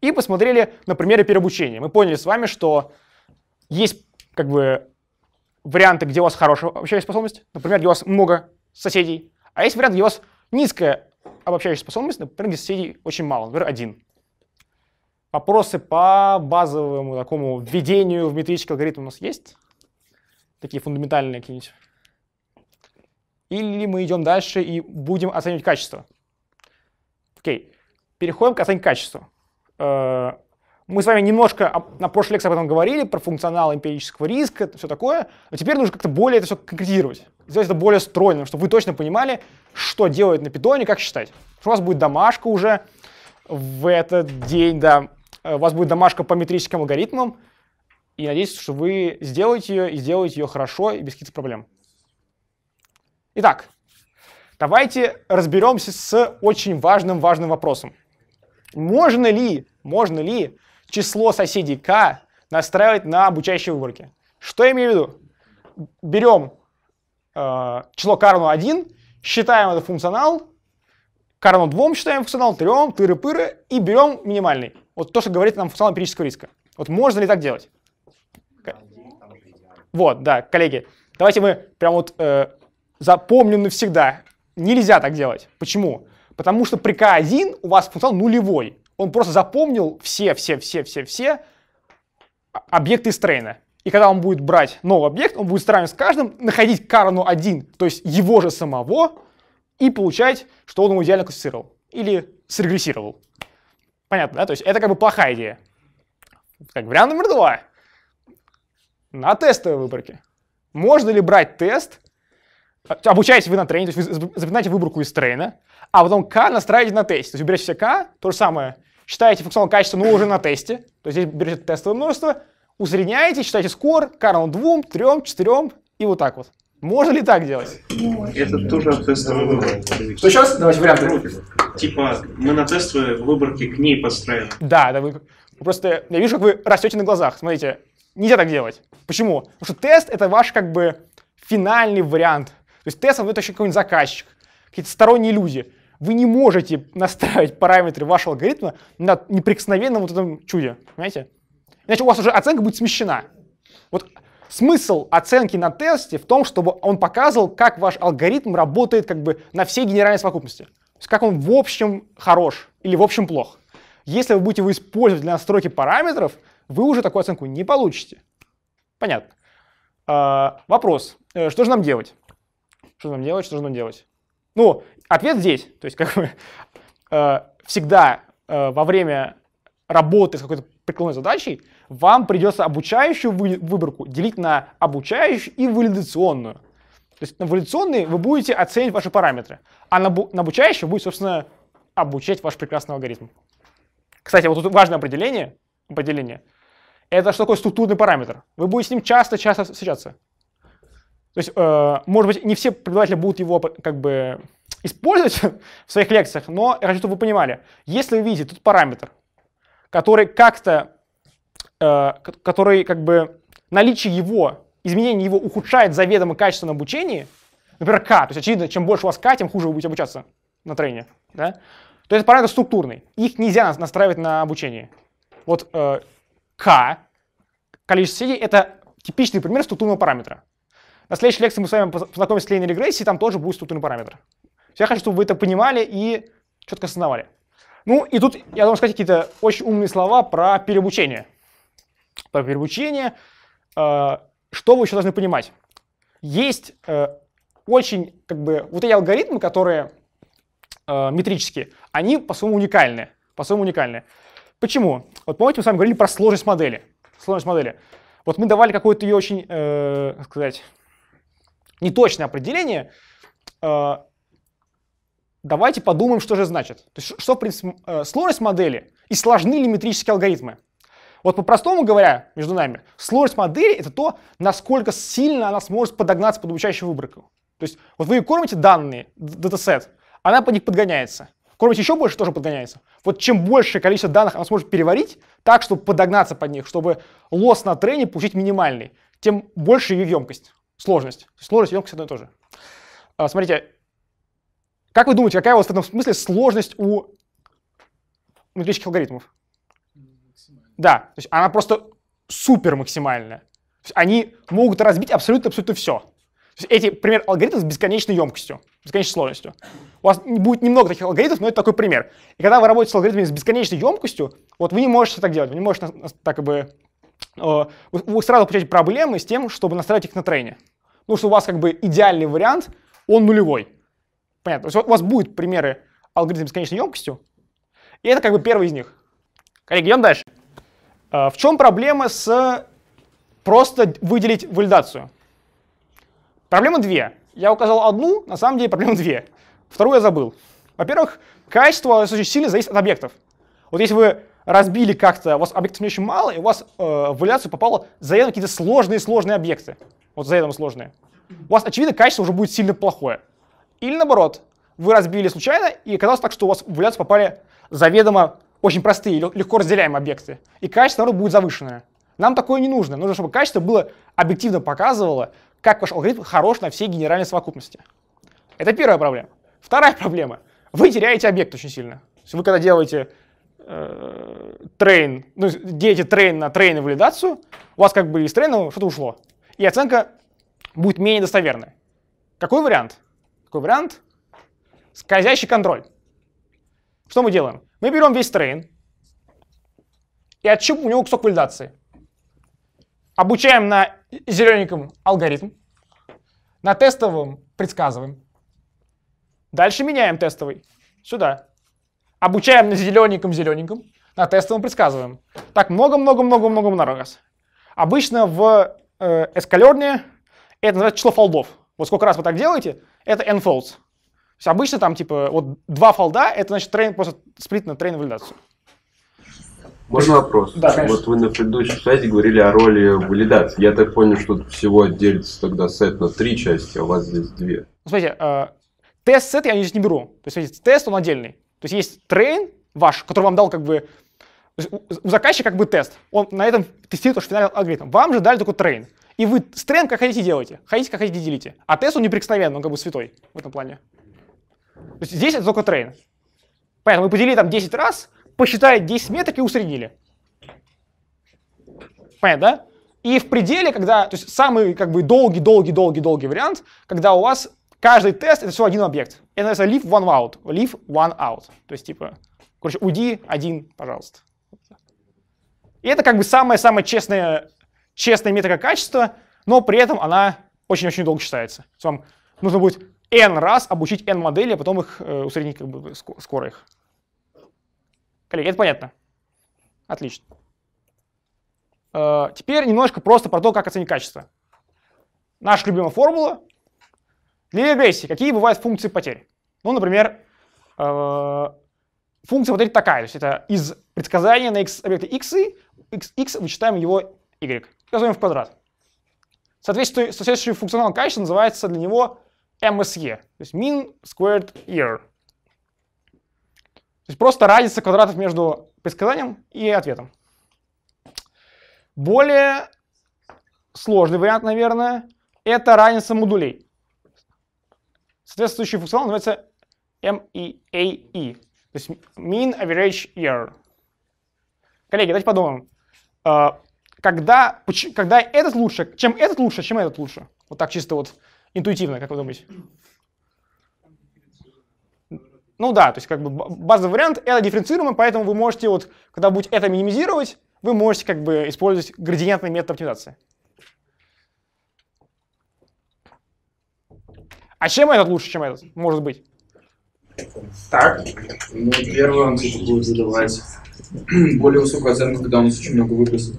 и посмотрели на примере переобучения. Мы поняли с вами, что есть как бы варианты, где у вас хорошая обобщающая способность, например, где у вас много соседей, а есть вариант, где у вас низкая обобщающая способность, например, где соседей очень мало, например, один. Вопросы по базовому такому введению в метрический алгоритм у нас есть? Такие фундаментальные какие-нибудь? Или мы идем дальше и будем оценивать качество? Окей, переходим к оценке качества. Мы с вами немножко на прошлой лекции об этом говорили, про функционал эмпирического риска, все такое. Но теперь нужно как-то более это все конкретизировать, сделать это более стройным, чтобы вы точно понимали, что делать на питоне, как считать. У вас будет домашка уже в этот день, да. У вас будет домашка по метрическим алгоритмам. И надеюсь, что вы сделаете ее, и сделаете ее хорошо, и без каких-то проблем. Итак, давайте разберемся с очень важным вопросом. Можно ли число соседей k настраивать на обучающие выборки? Что я имею в виду? Берем число k равно 1, считаем этот функционал, k равно 2 считаем функционал, 3, тыры-пыры, и берем минимальный. Вот то, что говорит нам функционал эмпирического риска. Вот можно ли так делать? Вот, да, коллеги, давайте мы прям вот запомним навсегда. Нельзя так делать. Почему? Потому что при k1 у вас функционал нулевой. Он просто запомнил все объекты из трейна. И когда он будет брать новый объект, он будет сравнивать с каждым, находить k равно 1, то есть его же самого, и получать, что он его идеально классифицировал или срегрессировал. Понятно, да? То есть это как бы плохая идея. Так, вариант номер 2. На тестовой выборке. Можно ли брать тест? Обучаетесь вы на трейне, то есть вы запоминаете выборку из трейна, а потом k настраиваете на тесте. То есть вы берете все k, то же самое, считаете функционал качества, но уже на тесте. То есть здесь берете тестовое множество, усредняете, считаете скор, k равно 2, 3, 4, и вот так вот. Можно ли так делать? Это тоже тестовая выборка. Что сейчас? Давайте варианты. Типа мы на тестовой выборке к ней подстраиваем. Да, да, вы просто, я вижу, как вы растете на глазах. Смотрите, нельзя так делать. Почему? Потому что тест — это ваш как бы финальный вариант. То есть тест выдает какой-нибудь заказчик, какие-то сторонние люди. Вы не можете настраивать параметры вашего алгоритма на неприкосновенном вот этом чуде, понимаете? Иначе у вас уже оценка будет смещена. Вот смысл оценки на тесте в том, чтобы он показывал, как ваш алгоритм работает как бы на всей генеральной совокупности. То есть как он в общем хорош или в общем плох. Если вы будете его использовать для настройки параметров, вы уже такую оценку не получите. Понятно. Вопрос. Что же нам делать? Что нам делать? Ну, ответ здесь. То есть, как бы, всегда во время работы с какой-то прикладной задачей, вам придется обучающую выборку делить на обучающую и валидационную. То есть на валидационные вы будете оценивать ваши параметры, а на обучающую будет, собственно, обучать ваш прекрасный алгоритм. Кстати, вот тут важное определение. Это что такое структурный параметр? Вы будете с ним часто-часто встречаться. То есть, может быть, не все преподаватели будут его как бы использовать в своих лекциях, но я хочу, чтобы вы понимали, если вы видите тут параметр, который как бы наличие его, изменение его ухудшает заведомо качество на обучении, например, К, то есть очевидно, чем больше у вас К, тем хуже вы будете обучаться на тренинге, да? То есть параметр структурный, их нельзя настраивать на обучение. Вот К, количество соседей, это типичный пример структурного параметра. На следующей лекции мы с вами познакомимся с линейной регрессией, там тоже будет структурный параметр. Я хочу, чтобы вы это понимали и четко осознавали. Ну и тут я должен сказать какие-то очень умные слова про переобучение. Про переобучение. Что вы еще должны понимать? Есть очень, как бы, вот эти алгоритмы, которые метрические, они по-своему уникальны. Почему? Вот помните, мы с вами говорили про сложность модели. Вот мы давали какое-то ее очень, как сказать, неточное определение. Давайте подумаем, что же значит. То есть, что, в принципе, сложность модели и сложны ли метрические алгоритмы. Вот по-простому говоря, между нами, сложность модели — это то, насколько сильно она сможет подогнаться под обучающую выборку. То есть, вот вы ее кормите данные, датасет, она под них подгоняется. Кормите еще больше, тоже подгоняется. Вот чем большее количество данных она сможет переварить так, чтобы подогнаться под них, чтобы лосс на трене получить минимальный, тем больше ее емкость, сложность. Сложность и емкость — одно и то же. Смотрите. Как вы думаете, какая у вас в этом смысле сложность у метрических алгоритмов? Да, то есть она просто супер максимальная. То есть они могут разбить абсолютно все. То есть эти, пример алгоритмов с бесконечной емкостью, бесконечной сложностью. У вас будет немного таких алгоритмов, но это такой пример. И когда вы работаете с алгоритмами с бесконечной емкостью, вот вы не можете так делать, вы не можете так как бы... Вы сразу получаете проблемы с тем, чтобы настраивать их на трейне. Потому что у вас как бы идеальный вариант, он нулевой. Понятно. То есть у вас будут примеры алгоритмов с бесконечной емкостью, и это как бы первый из них. Коллеги, идем дальше. В чем проблема с просто выделить валидацию? Проблемы две. Я указал одну, на самом деле проблемы две. Вторую я забыл. Во-первых, качество очень сильно зависит от объектов. Вот если вы разбили как-то, у вас объектов не очень мало, и у вас в валидацию попало заведомо какие-то сложные объекты. Вот заведомо сложные. У вас, очевидно, качество уже будет сильно плохое. Или наоборот, вы разбили случайно, и оказалось так, что у вас в валидацию попали заведомо очень простые, легко разделяемые объекты. И качество, наоборот, будет завышенное. Нам такое не нужно. Нужно, чтобы качество было объективно показывало, как ваш алгоритм хорош на всей генеральной совокупности. Это первая проблема. Вторая проблема. Вы теряете объект очень сильно. Вы когда делаете трейн, ну, делаете трейн на трейн и валидацию, у вас как бы из трейна что-то ушло. И оценка будет менее достоверной. Какой вариант? Какой вариант? Скользящий контроль. Что мы делаем? Мы берем весь трейн и отщупываем у него кусок валидации. Обучаем на зелененьком алгоритм, на тестовом предсказываем. Дальше меняем тестовый сюда. Обучаем на зелененьком, на тестовом предсказываем. Так много-много-много-много раз. Обычно в эскалерне это называется число фолдов. Вот сколько раз вы так делаете, это n-folds. То есть обычно там типа вот 2 фолда, это значит трейн, просто сплит на трейн валидацию. Можно вопрос? Да, вот вы на предыдущей слайде говорили о роли валидации. Я так понял, что всего делится тогда сет на 3 части, а у вас здесь 2. Смотрите, тест-сет я здесь не беру. То есть смотрите, тест он отдельный. То есть есть трейн ваш, который вам дал как бы... У заказчика как бы тест. Он на этом тестирует ваш финальный алгоритм. Вам же дали только трейн. И вы с трейном как хотите делаете, хотите как хотите делите. А тест он неприкосновенный, он как бы святой в этом плане. То есть здесь это только трейн. Понятно, вы поделили там 10 раз, посчитали 10 метрик и усреднили. Понятно, да? И в пределе, когда, то есть самый как бы долгий вариант, когда у вас каждый тест это все один объект. Это называется leave one out. То есть типа, короче, уйди один, пожалуйста. И это как бы самая-самая честная метрика качества, но при этом она очень-очень долго считается. То есть вам нужно будет n раз обучить n модели, а потом их усреднить как бы скоро их. Коллеги, это понятно? Отлично. Теперь немножко просто про то, как оценить качество. Наша любимая формула. Для регрессии какие бывают функции потерь? Ну, например, функция потерь такая. То есть это из предсказания на x объекты x вычитаем его y. Указываем в квадрат. Соответствующий функционал качества называется для него MSE. То есть mean squared error. То есть просто разница квадратов между предсказанием и ответом. Более сложный вариант, наверное, это разница модулей. Соответствующий функционал называется MEAE, то есть mean average error. Коллеги, давайте подумаем, когда этот лучше, чем этот лучше? Вот так чисто вот интуитивно, как вы думаете? Ну да, то есть как бы базовый вариант это дифференцируемый, поэтому вы можете вот, когда будете это минимизировать, вы можете как бы использовать градиентный метод оптимизации. А чем этот лучше, чем этот? Может быть. Так, ну первое, он типа, будет задавать более высокую оценку, когда у нас очень много выбросов.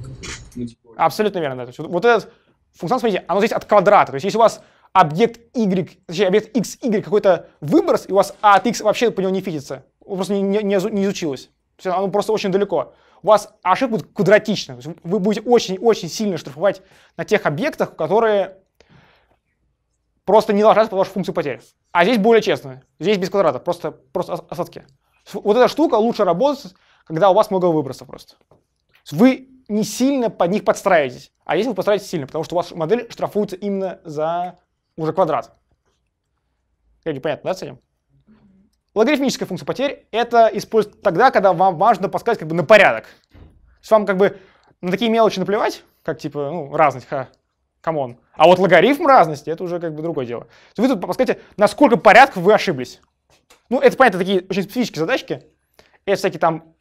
Ну, типа... Абсолютно верно, да. То есть, вот этот функционал, смотрите, оно здесь от квадрата. То есть если у вас объект y, точнее объект x, y какой-то выброс, и у вас а от x вообще по нему не фитится, просто не изучилось. То есть оно просто очень далеко. У вас ошибка будет квадратична. То есть вы будете очень-очень сильно штрафовать на тех объектах, которые... просто не ложатся под вашу функцию потерь. А здесь более честно. Здесь без квадрата, просто осадки. Вот эта штука лучше работает, когда у вас много выбросов просто. Вы не сильно под них подстраиваетесь. А если вы подстраиваетесь сильно, потому что ваша модель штрафуется именно за уже квадрат. Коллеги, понятно, да, с этим? Логарифмическая функция потерь — это используется тогда, когда вам важно подсказать как бы на порядок. То есть вам как бы на такие мелочи наплевать, как типа, ну, разность, ха. Камон. А вот логарифм разности, это уже как бы другое дело. Вы тут подскажите, насколько порядков вы ошиблись. Ну, это, понятно, такие очень специфические задачки. Это всякие там,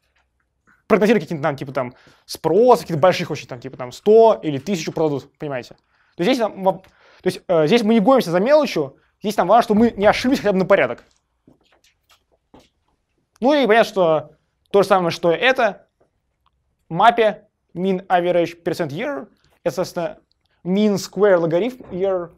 прогнозировать какие-то там, типа там, спрос, какие-то больших очень там, типа там 100 или 1000 продадут, понимаете. То есть, здесь мы не гонимся за мелочью, здесь нам важно, что мы не ошиблись хотя бы на порядок. Ну и понятно, что то же самое, что это, мапе mean average percent year, это, соответственно, mean square логарифм year.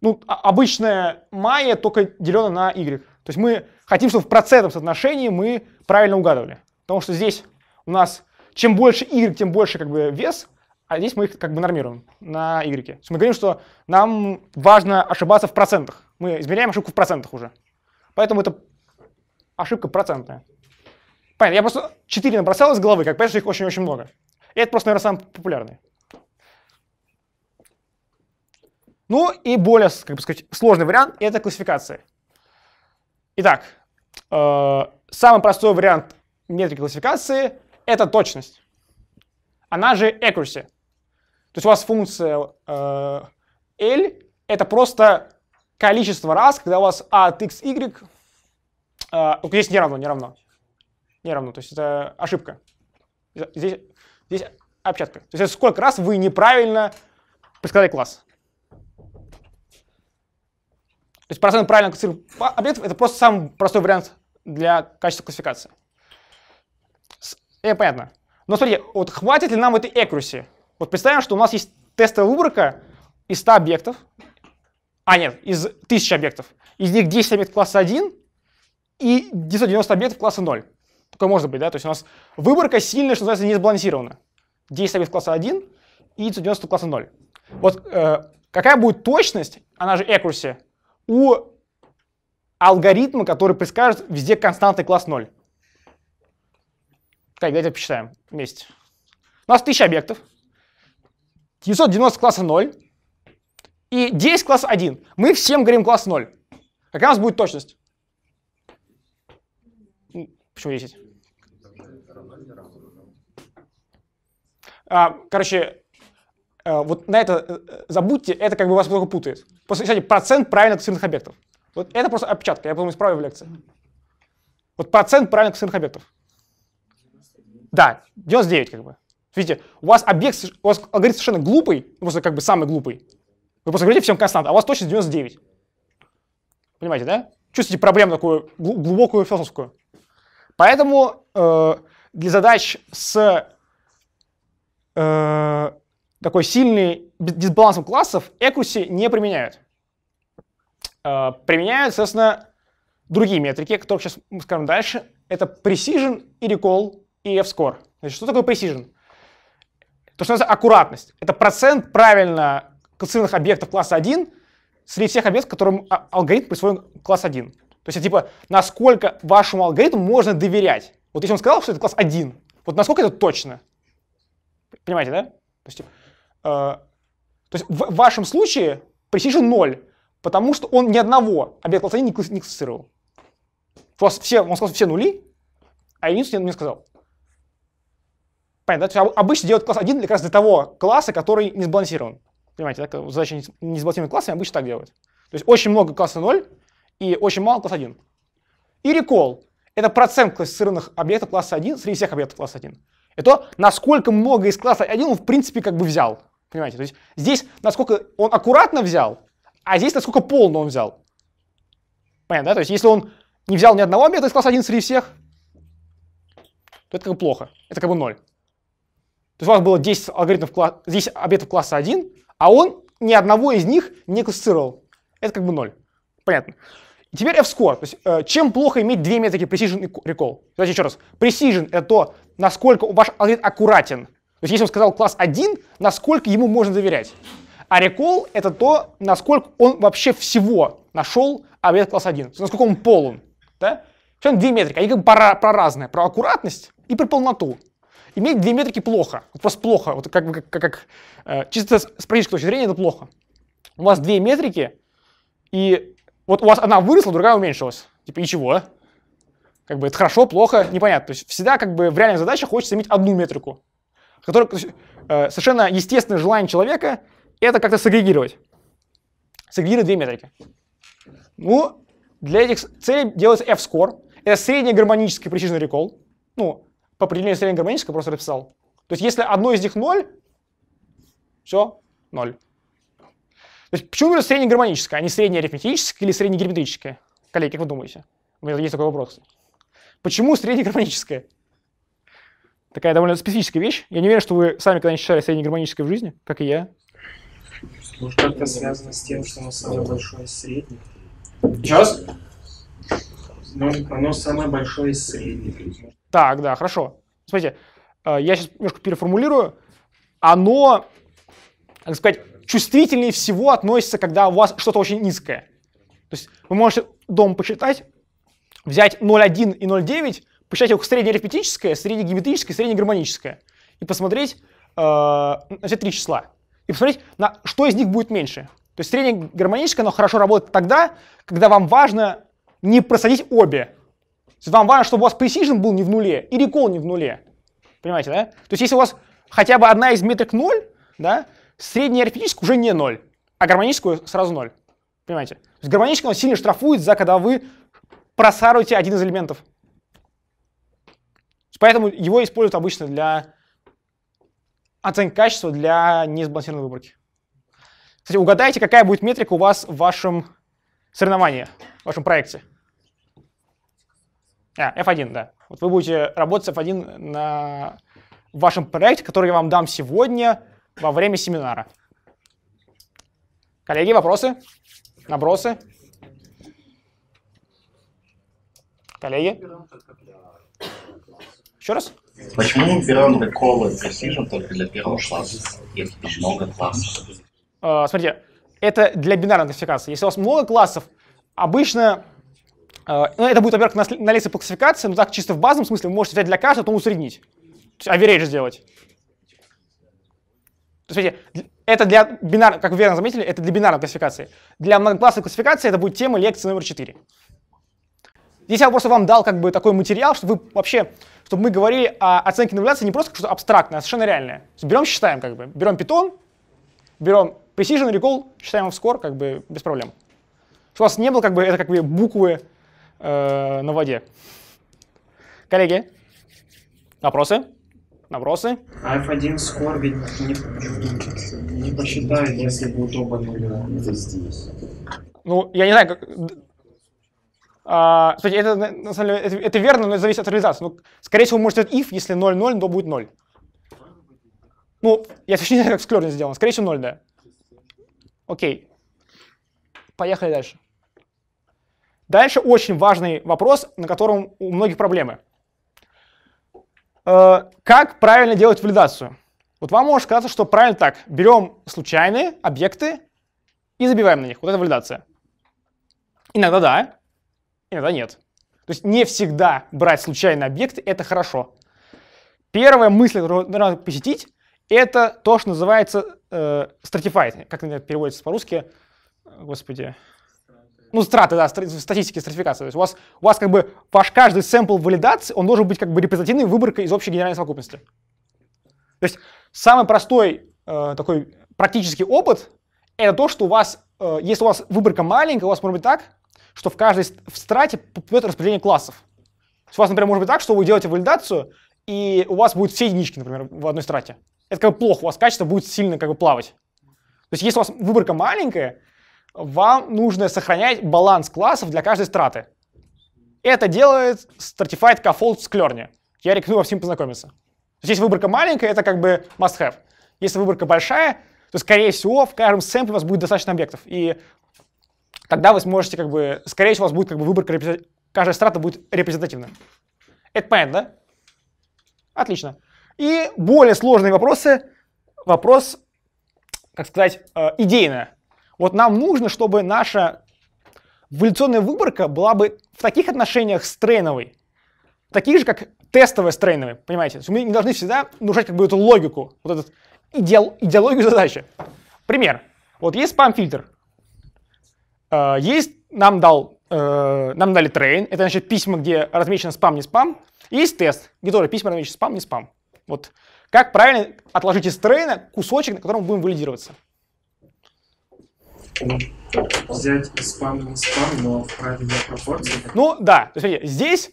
Ну, обычная майя, только делено на y. То есть мы хотим, чтобы в процентном соотношении мы правильно угадывали. Потому что здесь у нас чем больше y, тем больше как бы вес, а здесь мы их как бы нормируем на y. То есть мы говорим, что нам важно ошибаться в процентах. Мы измеряем ошибку в процентах уже. Поэтому это ошибка процентная. Понятно, я просто 4 набросал из головы, как понятно, что их очень-очень много. И это просто, наверное, самый популярный. Ну и более, как бы сказать, сложный вариант — это классификация. Итак, самый простой вариант метрики классификации — это точность. Она же accuracy. То есть у вас функция L — это просто количество раз, когда у вас a от x, y... здесь не равно, то есть это ошибка. Здесь опечатка. То есть это сколько раз вы неправильно предсказали класс. То есть процент правильно классифицированных объектов — это просто самый простой вариант для качества классификации. Это понятно. Но смотрите, вот хватит ли нам этой accuracy? Вот представим, что у нас есть тестовая выборка из 100 объектов. А нет, из 1000 объектов. Из них 10 объектов класса 1 и 990 объектов класса 0. Такое может быть, да? То есть у нас выборка сильно, что называется, не сбалансирована. 10 объектов класса 1 и 990 класса 0. Вот какая будет точность, она же accuracy, у алгоритма, который предскажет везде константы класс 0. Так, давайте посчитаем вместе. У нас 1000 объектов, 990 класса 0 и 10 класс 1. Мы всем говорим класс 0. Какая у нас будет точность? Почему 10? Короче... Вот на это забудьте, это как бы вас плохо путает. Просто, кстати, процент правильно классифицированных объектов. Вот это просто опечатка, я потом исправлю в лекции. Вот процент правильно классифицированных объектов. 99. Да, 99 как бы. Видите, у вас объект, у вас алгоритм совершенно глупый, просто как бы самый глупый. Вы просто говорите всем констант, а у вас точность 99. Понимаете, да? Чувствуете проблему такую глубокую философскую. Поэтому для задач с такой сильный дисбалансом классов accuracy не применяют. Применяют, соответственно, другие метрики, о которых сейчас мы скажем дальше. Это precision и recall и F-score. Значит, что такое precision? То, что называется аккуратность. Это процент правильно классированных объектов класса 1 среди всех объектов, которым алгоритм присвоен класс 1. То есть, типа, насколько вашему алгоритму можно доверять. Вот если он сказал, что это класс 1, вот насколько это точно? Понимаете, да? То есть в вашем случае precision 0, потому что он ни одного объекта класса 1 не классифицировал. Он сказал все нули, а единицу не сказал. Понятно, да? Обычно делают класс 1 как раз для того класса, который не сбалансирован. Понимаете, да? Задача не сбалансированными классами обычно так делают. То есть очень много класса 0 и очень мало класса 1. И recall — это процент классифицированных объектов класса 1 среди всех объектов класса 1. Это насколько много из класса 1 он в принципе как бы взял. Понимаете, то есть здесь насколько он аккуратно взял, а здесь насколько полно он взял. Понятно, да? То есть если он не взял ни одного объекта из класса 1 среди всех, то это как бы плохо, это как бы 0. То есть у вас было 10 алгоритмов, здесь объектов класса 1, а он ни одного из них не классифицировал. Это как бы 0. Понятно. И теперь F-score. То есть, чем плохо иметь две метрики precision и recall? Давайте еще раз. Precision — это то, насколько ваш алгоритм аккуратен. То есть если он сказал класс 1, насколько ему можно доверять. А recall — это то, насколько он вообще всего нашел объект класс 1. Насколько он полон. Да? Причем две метрики. Они как бы про разные. Про аккуратность и про полноту. Иметь две метрики плохо. Вот просто плохо. Вот чисто с практической точки зрения это плохо. У вас две метрики, и вот у вас одна выросла, другая уменьшилась. Типа, и чего? Как бы это хорошо, плохо, непонятно. То есть всегда как бы в реальных задачах хочется иметь одну метрику. Которая, совершенно естественное желание человека — это как-то сегрегировать. Сегрегировать две метрики. Ну, для этих целей делается F-score. Это среднегармонический precision recall. Ну, по определению среднегармонического просто написал. То есть если одно из них 0, все, 0. То есть, почему это среднегармоническое, а не среднеарифметическое или среднегеометрическое? Коллеги, как вы думаете? У меня есть такой вопрос. Почему среднегармоническое? Такая довольно специфическая вещь. Я не верю, что вы сами когда-нибудь считали среднегармоническое в жизни, как и я. Может, как-то связано с тем, что оно самое большое из средних. Сейчас? Оно самое большое из средних. Так, да, хорошо. Смотрите, я сейчас немножко переформулирую. Оно, так сказать, чувствительнее всего относится, когда у вас что-то очень низкое. То есть вы можете дома посчитать, взять 0,1 и 0,9, посчитать их среднеарифметическое, среднегеометрическое, среднегармоническое, и посмотреть на все три числа. И посмотреть, на что из них будет меньше. То есть среднегармоническое, оно хорошо работает тогда, когда вам важно не просадить обе. То есть вам важно, чтобы у вас precision был не в нуле и recall не в нуле. Понимаете, да? То есть если у вас хотя бы одна из метрик 0, да, среднее арифметическое уже не 0, а гармоническую сразу 0. Понимаете? То есть гармоническое сильно штрафует за когда вы просарываете один из элементов. Поэтому его используют обычно для оценки качества для несбалансированной выборки. Кстати, угадайте, какая будет метрика у вас в вашем соревновании, в вашем проекте. F1, да. Вот вы будете работать с F1 на вашем проекте, который я вам дам сегодня во время семинара. Коллеги, вопросы? Набросы? Коллеги? Еще раз? Почему берем recall и precision только для первого класса, если много классов? Смотрите, это для бинарной классификации. Если у вас много классов, обычно... это будет, во-первых, на лестнице по классификации, но так чисто в базовом смысле вы можете взять для каждого, потом усреднить. То есть average сделать. Смотрите, это для бинарной, как вы верно заметили, это для бинарной классификации. Для многоклассовой классификации это будет тема лекции номер 4. Здесь я просто вам дал как бы такой материал, чтобы вы вообще, чтобы мы говорили о оценке новелляции не просто что-то абстрактное, а совершенно реальное. Берем, считаем как бы. Берем Python, берем precision, recall, считаем F-score как бы без проблем. Чтобы у вас не было как бы, это как бы буквы на воде. Коллеги, вопросы? Набросы. А F1 score ведь не посчитает, если будут оба нуля. Ну, я не знаю, как... Кстати, это, на самом деле, это верно, но это зависит от реализации. Ну, скорее всего, может быть if, если 0,0, то будет 0. Ну, я вообще не знаю, как Scikit-learn сделано. Скорее всего, 0, да. Окей. Поехали дальше. Дальше очень важный вопрос, на котором у многих проблемы. Как правильно делать валидацию? Вот вам может казаться, что правильно так. Берем случайные объекты и забиваем на них. Вот это валидация. Иногда да, иногда нет. То есть не всегда брать случайные объекты — это хорошо. Первая мысль, которую надо посетить, это то, что называется stratified. Как это переводится по-русски? Господи. Ну, страты, да, статистики, стратификация. То есть у вас как бы ваш каждый сэмпл валидации, он должен быть как бы репрезентативной выборкой из общей генеральной совокупности. То есть самый простой такой практический опыт — это то, что у вас, если у вас выборка маленькая, у вас может быть так, что в каждой страте попадет распределение классов. То есть у вас, например, может быть так, что вы делаете валидацию, и у вас будут все единички, например, в одной страте. Это как бы плохо, у вас качество будет сильно как бы плавать. То есть если у вас выборка маленькая, вам нужно сохранять баланс классов для каждой страты. Это делает Stratified Scaffold в Scikit-learn. Я рекомендую вам всем познакомиться. Здесь выборка маленькая, это как бы must-have. Если выборка большая, то, скорее всего, в каждом сэмпле у вас будет достаточно объектов. И тогда вы сможете, как бы, скорее всего, у вас будет как бы выборка, каждая страта будет репрезентативна. Это понятно, да? Отлично. И более сложные вопросы. Вопрос, как сказать, идейный. Вот нам нужно, чтобы наша эволюционная выборка была бы в таких отношениях стрейновой, таких же, как тестовая стрейновая, понимаете? То есть мы не должны всегда нарушать как бы эту логику, вот эту идеологию задачи. Пример. Вот есть спам-фильтр. Есть, нам дали train, это значит письма, где размечено спам, не спам. И есть тест, где тоже письма размечено спам, не спам. Вот как правильно отложить из трейна кусочек, на котором мы будем валидироваться. Взять спам, не спам, но в правильной пропорции. Ну да, то есть, смотрите, здесь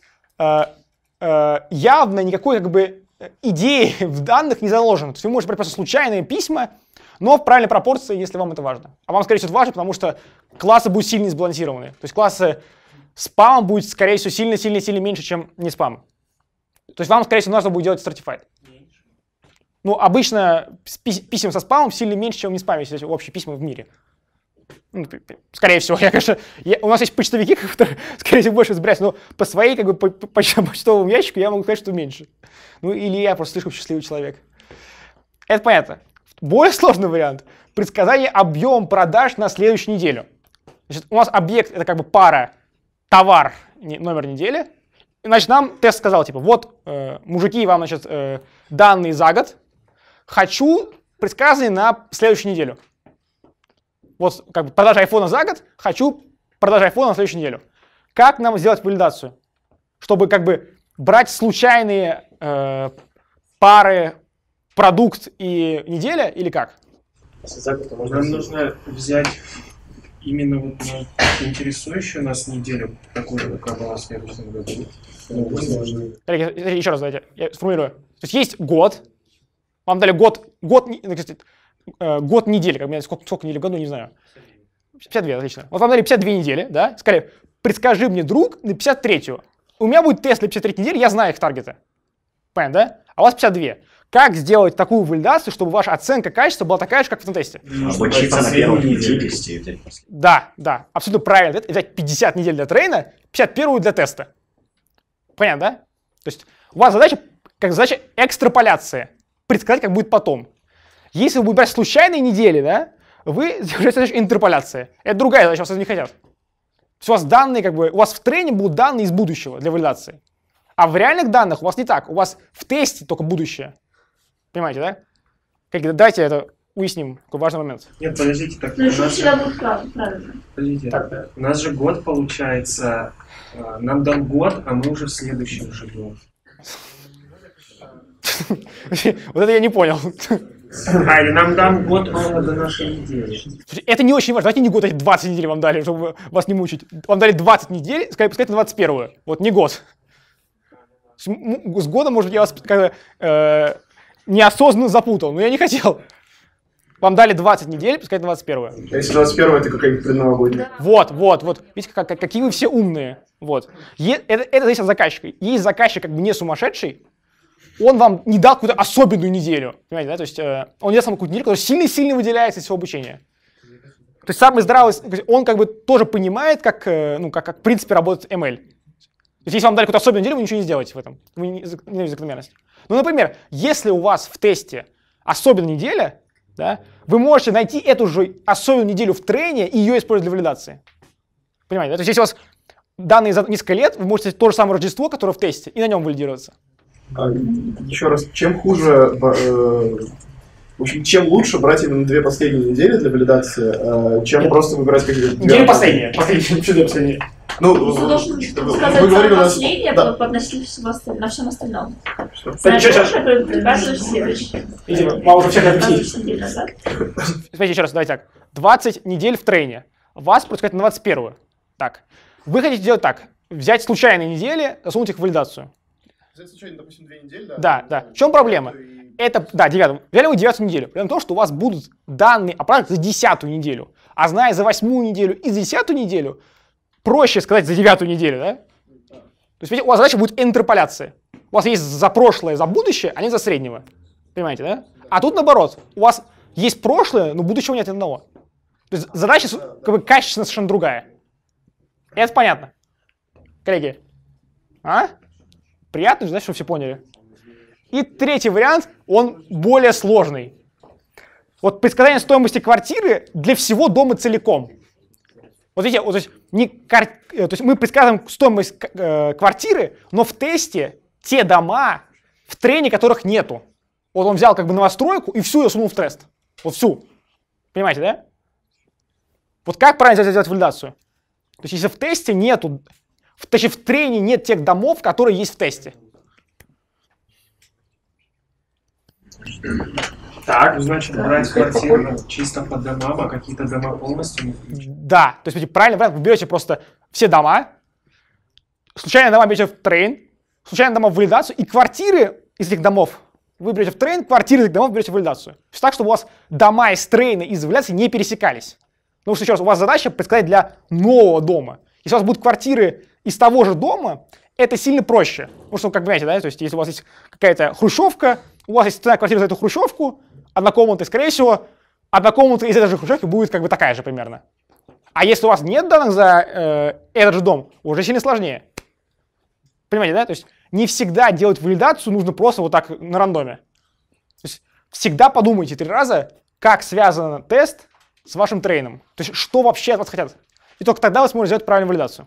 явно никакой как бы идеи в данных не заложено. То есть вы можете брать просто случайные письма, но в правильной пропорции, если вам это важно. А вам, скорее всего, это важно, потому что классы будут сильно сбалансированы. То есть классы спама будет, скорее всего, сильно-сильно-сильно меньше, чем не спам. То есть вам, скорее всего, нужно будет делать stratified. Ну, обычно писем со спамом сильно меньше, чем не спам, если общие письма в мире. Скорее всего, я, конечно, у нас есть почтовики, которые, скорее всего, больше разбираются, но по своей, как бы, почтовому ящику я могу сказать, что меньше. Ну, или я просто слишком счастливый человек. Это понятно. Более сложный вариант – предсказание объема продаж на следующую неделю. Значит, у нас объект – это как бы пара, товар, номер недели. Значит, нам тест сказал, типа, вот, мужики, вам, значит, данные за год. Хочу предсказание на следующую неделю. Вот как бы продажа айфона за год, хочу продажа айфона на следующую неделю. Как нам сделать валидацию? Чтобы как бы брать случайные пары, продукт и неделя, или как? Нам нужно взять именно вот интересующую нас неделю, какую была в следующем году. Еще раз давайте, я сформулирую. То есть есть год, вам дали год недели, как бы, сколько недель в году, не знаю. 52, отлично. Вот вам дали 52 недели, да? Сказали, предскажи мне, друг, на 53-ю. У меня будет тест для 53 недели, я знаю их таргеты. Понятно, да? А у вас 52. Как сделать такую валидацию, чтобы ваша оценка качества была такая же, как в тесте? Обучиться на первой неделе. Да, да, абсолютно правильно. Взять 50 недель для трейна, 51-ю для теста. Понятно, да? То есть у вас задача, как задача экстраполяции. Предсказать, как будет потом. Если вы будете брать случайные недели, да, вы делаете интерполяции. Это другая задача, вас это не хотят. То есть у вас данные, как бы, у вас в трейне будут данные из будущего для валидации. А в реальных данных у вас не так. У вас в тесте только будущее. Понимаете, да? Давайте это уясним, такой важный момент. Нет, подождите, так. Ну, всегда будет правильно. Подождите, так. У нас же год получается. Нам дал год, а мы уже в следующем живем. Вот это я не понял. А, или нам там год мало до нашей недели. Это не очень важно. Давайте не год, а 20 недель вам дали, чтобы вас не мучить. Вам дали 20 недель, скорее, пускай это 21-ю. Вот, не год. С годом, может, я вас неосознанно запутал, но я не хотел. Вам дали 20 недель, пускай на 21-ю. Если 21-я, это какая-нибудь предновогодняя. Вот. Видите, какие вы все умные. Вот. Это зависит от заказчика. Есть заказчик как бы не сумасшедший, он вам не дал какую-то особенную неделю. Понимаете, да? То есть он не даст вам какую-то неделю, которая сильно-сильно выделяется из всего обучения. То есть самый здравый, он как бы тоже понимает, как в принципе работает ML. То есть если вам дали какую-то особенную неделю, вы ничего не сделаете в этом. Вы не знаете закономерность. Ну, например, если у вас в тесте особенная неделя, да, вы можете найти эту же особенную неделю в трейне и ее использовать для валидации. Понимаете, да? То есть если у вас данные за несколько лет, вы можете то же самое Рождество, которое в тесте, и на нем валидироваться. Еще раз, чем хуже, в общем, чем лучше брать именно две последние недели для валидации, чем просто выбирать какие-то... Недели последние. Ну, вы говорили у нас... Да. Подносились на всем остальном. Смотрите, еще раз, давайте так. 20 недель в трейне. Вас пускают на 21-ю. Так. Вы хотите делать так. Взять случайные недели, засунуть их в валидацию. Взять случайно, допустим, 2 недели, да? Да. В чем проблема? Это, да, 9-ю. Взяли вы 9-ю неделю. Прямо то, что у вас будут данные о проектах за 10-ю неделю. А зная за 8-ю неделю и за 10-ю неделю, проще сказать за 9-ю неделю, да? То есть, видите, у вас задача будет интерполяция. У вас есть за прошлое, за будущее, а не за среднего. Понимаете, да? А тут наоборот. У вас есть прошлое, но будущего нет одного. То есть задача как бы качественно совершенно другая. Это понятно. Коллеги, приятно, значит, что все поняли. И третий вариант, он более сложный. Вот предсказание стоимости квартиры для всего дома целиком. Вот видите, то есть мы предсказываем стоимость квартиры, но в тесте те дома, в трейне которых нету. Вот он взял как бы новостройку и всю ее сунул в тест. Вот всю. Понимаете, да? Вот как правильно сделать валидацию? То есть если в тесте нету, точнее в трейне нет тех домов, которые есть в тесте. Так, значит, брать квартиры чисто под домам, а какие-то дома полностью не включены. Да, то есть правильно, вы берете просто все дома, случайно дома берете в трейн, случайно дома в валидацию, и квартиры из этих домов вы берете в трейн, квартиры из этих домов берете в валидацию. То есть так, чтобы у вас дома из трейна и из валидации не пересекались. Потому что, еще раз, у вас задача предсказать для нового дома. Если у вас будут квартиры из того же дома, это сильно проще. Потому что, как вы понимаете, да, то есть если у вас есть какая-то хрущевка, у вас есть цена квартиры за эту хрущевку, одна комната, скорее всего, одна комната из этой же хрущевки будет как бы такая же примерно. А если у вас нет данных за этот же дом, уже сильно сложнее. Понимаете, да? То есть не всегда делать валидацию нужно просто вот так на рандоме. То есть всегда подумайте 3 раза, как связан тест с вашим трейном. То есть что вообще от вас хотят. И только тогда вы сможете сделать правильную валидацию.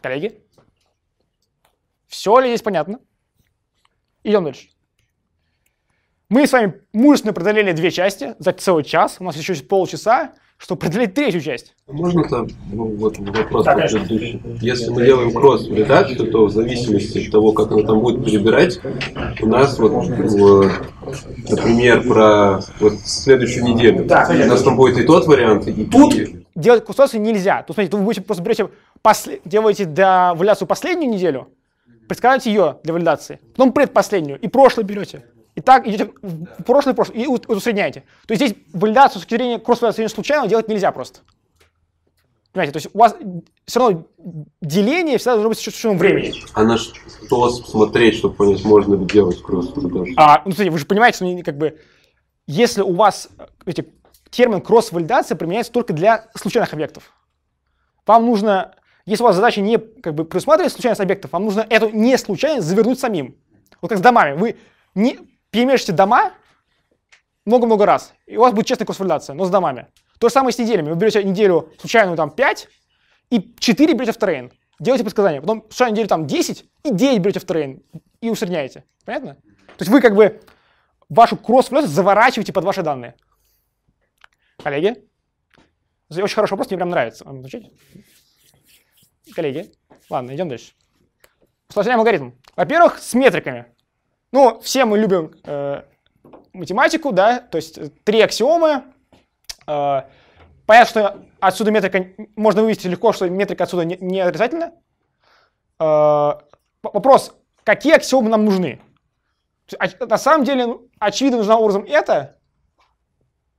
Коллеги, все ли здесь понятно? Идем дальше. Мы с вами мужественно преодолели 2 части за целый час. У нас еще есть полчаса, чтобы преодолеть 3-ю часть. Можно там вопрос предыдущий? Если мы делаем кросс-валидацию, то в зависимости от того, как она там будет перебирать, у нас например, про следующую неделю. Да, у нас там будет и тот вариант, и тут. Делать кустовцию нельзя. Тут, смотрите, вы просто берете, делаете валидацию последнюю неделю, предсказываете ее для валидации, потом предпоследнюю, и прошлое берете. И так идете в прошлое, и усредняете. То есть здесь валидацию с точки зрения кросс-валидации случайно делать нельзя просто. Понимаете, то есть у вас все равно деление всегда должно быть с чувством времени. А на что смотреть, чтобы понять, можно ли делать кросс-валидацию? Смотрите, вы же понимаете, что если у вас термин кросс-валидация применяется только для случайных объектов. Вам нужно... Если у вас задача не предусматривать случайность объектов, вам нужно эту неслучайность завернуть самим. Вот как с домами. Вы перемешиваете дома много-много раз, и у вас будет честная кросс-валидация, но с домами. То же самое с неделями. Вы берете неделю случайную 5, и 4 берете в трейн. Делаете предсказания. Потом случайную неделю 10, и 9 берете в трейн. И усредняете. Понятно? То есть вы вашу кросс-валидацию заворачиваете под ваши данные. Коллеги? Очень хороший вопрос, мне прям нравится. Вам отвечать? Коллеги, ладно, идем дальше. Усложняем алгоритм. Во-первых, с метриками. Все мы любим математику, да, то есть 3 аксиомы. Понятно, что отсюда метрика можно вывести легко, что метрика отсюда не отрицательна. Вопрос, какие аксиомы нам нужны? На самом деле, очевидно, нужна образом это,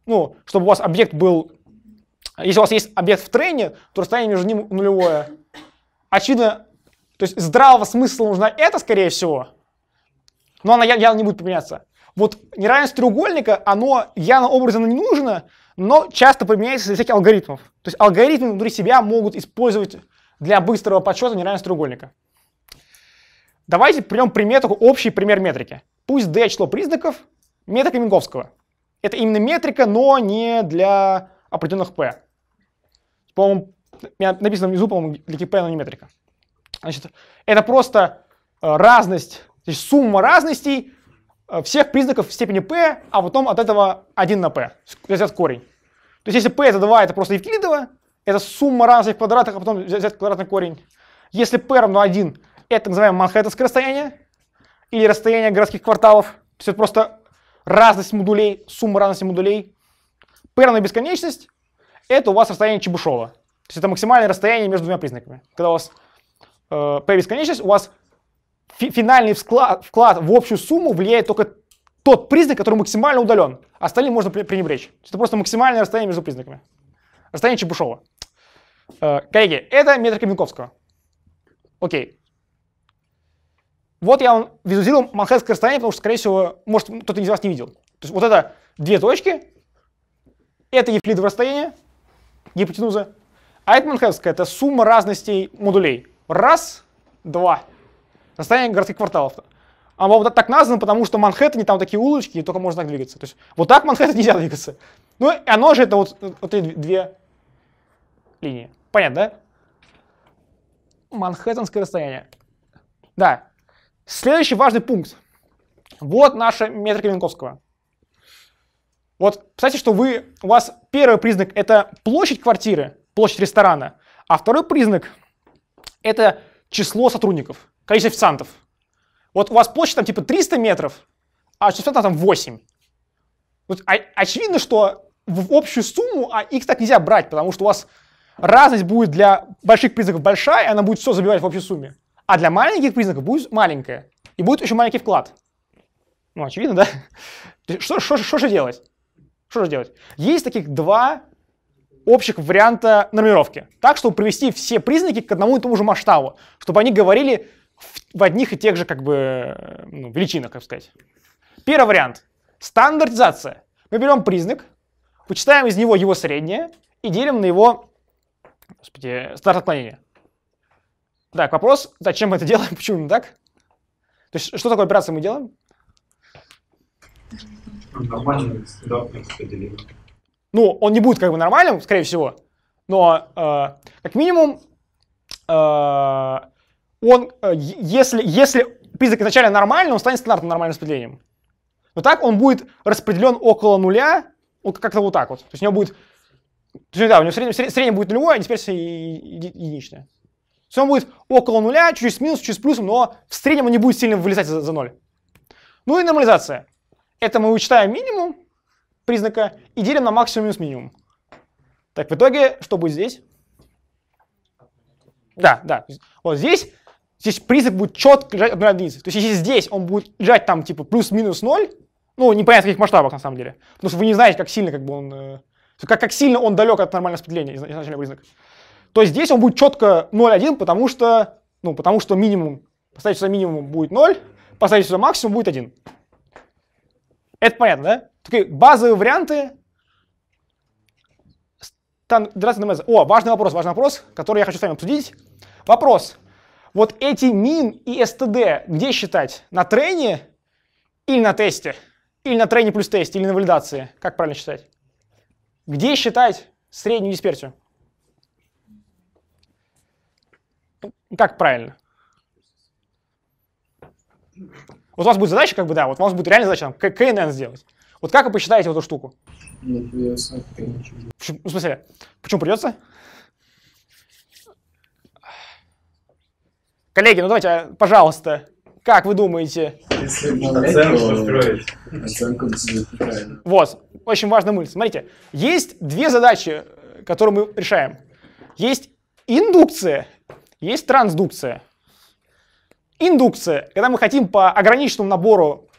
ну, чтобы у вас объект был... Если у вас есть объект в трене, то расстояние между ним нулевое. Очевидно, то есть здравого смысла нужна это, скорее всего, но она явно не будет применяться. Вот неравенство треугольника, оно явно образно не нужно, но часто применяется для всяких алгоритмов. То есть алгоритмы внутри себя могут использовать для быстрого подсчета неравенство треугольника. Давайте прям пример, такой общий пример метрики. Пусть D число признаков, метрика Минговского. Это именно метрика, но не для определенных P. По-моему, написано внизу, по-моему, для P, но не метрика. Значит, это просто разность, то есть сумма разностей всех признаков в степени P, а потом от этого 1 на P, взять корень. То есть если P это 2, это просто Евклидово, это сумма разных квадратных, а потом взять квадратный корень. Если P равно 1, это так называемое манхэттенское расстояние, или расстояние городских кварталов. То есть это просто разность модулей, сумма разности модулей. P равно бесконечность, это у вас расстояние Чебышева. То есть это максимальное расстояние между двумя признаками. Когда у вас P бесконечность, у вас финальный вклад в общую сумму влияет только тот признак, который максимально удален. Остальным можно пренебречь. То есть это просто максимальное расстояние между признаками. Расстояние Чебышева. Коллеги, это метрика Минковского. Окей. Вот я вам визуализировал манхэттенское расстояние, потому что, скорее всего, может, кто-то из вас не видел. То есть вот это две точки, это евклидово расстояние, гипотенуза, а это манхэттенское, это сумма разностей модулей. Раз, два. Расстояние городских кварталов. А вот так названо, потому что в Манхэттене там такие улочки, и только можно так двигаться. То есть вот так в Манхэттене нельзя двигаться. Ну, и оно же это вот эти две линии. Понятно, да? Манхэттенское расстояние. Да. Следующий важный пункт. Вот наша метрика Минковского. Вот, кстати, что у вас первый признак — это площадь квартиры, площадь ресторана, а второй признак — это число сотрудников, количество официантов. Вот у вас площадь там типа 300 метров, а число официантов там 8. Вот, очевидно, что в общую сумму их так нельзя брать, потому что у вас разность будет для больших признаков большая, и она будет все забивать в общей сумме. А для маленьких признаков будет маленькая. И будет еще маленький вклад. Ну, очевидно, да? Что же делать? Что же делать? Есть таких два общих варианта нормировки. Так, чтобы привести все признаки к одному и тому же масштабу. Чтобы они говорили в одних и тех же, как бы, ну, величинах, как сказать. Первый вариант. Стандартизация. Мы берем признак, вычитаем из него его среднее и делим на его, господи, старт отклонения. Так, вопрос, зачем мы это делаем, почему именно так? То есть, что такое операция мы делаем? Нормальный распределение. Ну, он не будет как бы нормальным, скорее всего, но как минимум, если признак изначально нормальный, он станет стандартным нормальным распределением. Но так он будет распределен около нуля, вот как-то вот так вот. То есть у него будет, да, у него среднее будет нулевое, а дисперсия единичная. Все будет около нуля, чуть с минусом, чуть с плюсом, но в среднем он не будет сильно вылезать за ноль. Ну и нормализация. Это мы вычитаем минимум признака и делим на максимум минус минимум. Так, в итоге что будет здесь? Да, да. Вот здесь признак будет четко лежать от 0 до единицы. То есть если здесь он будет лежать там типа плюс-минус 0, ну непонятно в каких масштабах на самом деле, потому что вы не знаете, как сильно как бы он, как сильно он далек от нормального распределения, изначальный признак. То есть здесь он будет четко 0,1, потому что минимум, поставить сюда минимум будет 0, поставить сюда максимум будет 1. Это понятно, да? Такие базовые варианты. О, важный вопрос, который я хочу с вами обсудить. Вопрос. Вот эти мин и СТД где считать? На трене или на тесте? Или на трене плюс тесте, или на валидации? Как правильно считать? Где считать среднюю дисперсию? Как правильно? Вот у вас будет задача, как бы, да, вот у вас будет реально задача там КНН сделать. Вот как вы посчитаете вот эту штуку? Мне придется. В смысле, почему придется? Коллеги, ну давайте, пожалуйста, как вы думаете? Оценку вот, очень важная мысль. Смотрите, есть две задачи, которые мы решаем. Есть индукция. Есть трансдукция. Индукция, когда мы хотим по ограниченному набору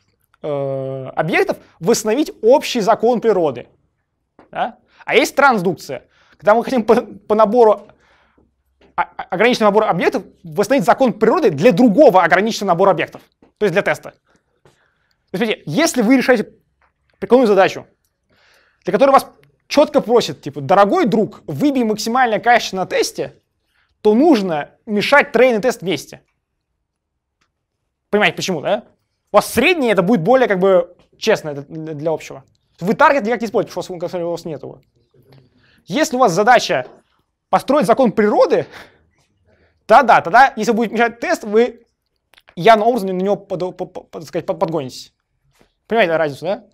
объектов восстановить общий закон природы. Да? А есть трансдукция, когда мы хотим по набору, ограниченного набора объектов восстановить закон природы для другого ограниченного набора объектов, то есть для теста. То есть, смотрите, если вы решаете прикладную задачу, для которой вас четко просят, типа, дорогой друг, выбей максимальное качество на тесте, то нужно мешать трейн и тест вместе. Понимаете, почему, да? У вас среднее, это будет более, как бы, честно для общего. Вы таргет никак не используете, потому что у вас нет его. Если у вас задача построить закон природы, тогда, если будет мешать тест, вы явным образом на него подгонитесь. Понимаете разницу, да?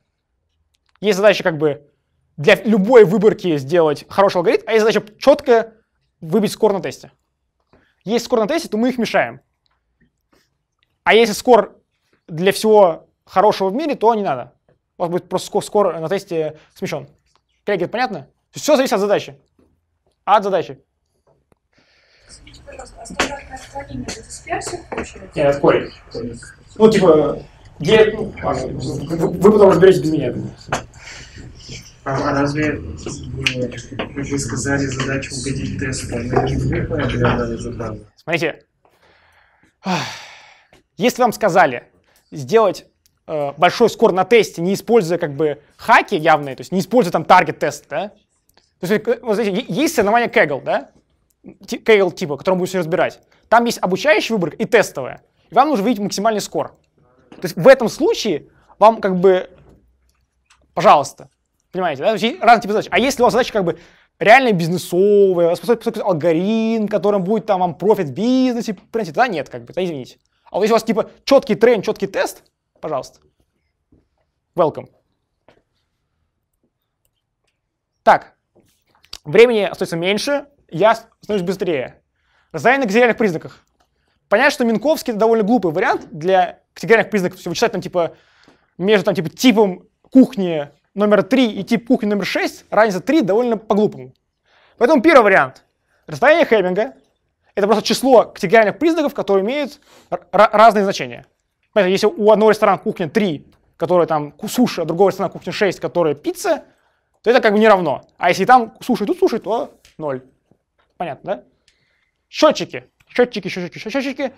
Есть задача, как бы, для любой выборки сделать хороший алгоритм, а есть задача четко выбить скор на тесте. Если скор на тесте, то мы их мешаем. А если скор для всего хорошего в мире, то не надо. У вас будет просто скор на тесте смещен. Коллеги, это понятно? Все зависит от задачи. А от задачи. Скажите, пожалуйста, а стандартное отклонение это с персик получается? Нет, это корень. Ну, типа, вы потом разберетесь без меня. А разве вы сказали задачу угодить тесту? Смотрите, если вам сказали сделать большой скор на тесте, не используя как бы хаки явные, то есть не используя там таргет-тест, да? То есть, вот, знаете, есть соревнование Kaggle, да? Kaggle типа, который мы будем сегодня разбирать. Там есть обучающий выбор и тестовая. И вам нужно видеть максимальный скор. То есть в этом случае вам как бы, пожалуйста, понимаете, да? Есть разные типы задач. А если у вас задача как бы реально бизнесовая, способствует алгоритм, которым будет там вам профит в бизнесе, приносить, тогда нет, как бы, да, извините. А вот если у вас типа четкий тренд, четкий тест, пожалуйста. Welcome. Так, времени остается меньше, я становлюсь быстрее. Разделение на категориальных признаках. Понятно, что Минковский это довольно глупый вариант для категориальных признаков. Все вычитать там типа между там, типа, типом кухни номер 3 и тип кухни номер 6, разница 3 довольно по-глупому. Поэтому первый вариант. Расстояние Хэмминга — это просто число категориальных признаков, которые имеют разные значения. Поэтому, если у одного ресторана кухня 3, которая там суши, а другого ресторана кухня 6, которая пицца, то это как бы не равно. А если там суши и тут суши, то 0. Понятно, да? Счетчики. Счетчики.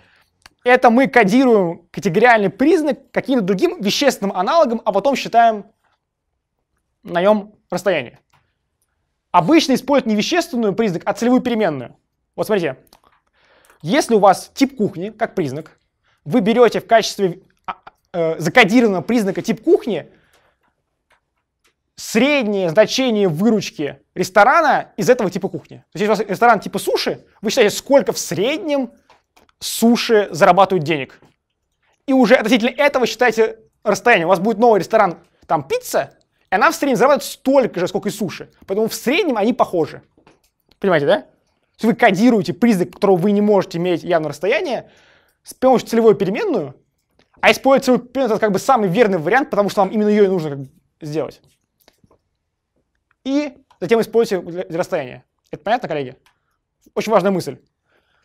Это мы кодируем категориальный признак каким-то другим вещественным аналогом, а потом считаем на нем расстояние. Обычно используют не вещественную признак, а целевую переменную. Вот смотрите. Если у вас тип кухни как признак, вы берете в качестве закодированного признака тип кухни среднее значение выручки ресторана из этого типа кухни. То есть, если у вас ресторан типа суши, вы считаете, сколько в среднем суши зарабатывают денег. И уже относительно этого считаете расстояние. У вас будет новый ресторан, там пицца, и она в среднем зарабатывает столько же, сколько и суши. Поэтому в среднем они похожи. Понимаете, да? То есть вы кодируете признак, которого вы не можете иметь явное расстояние, с помощью целевой переменную, а использовать целевую переменную — это как бы самый верный вариант, потому что вам именно ее и нужно как бы сделать. И затем используйте для расстояния. Это понятно, коллеги? Очень важная мысль.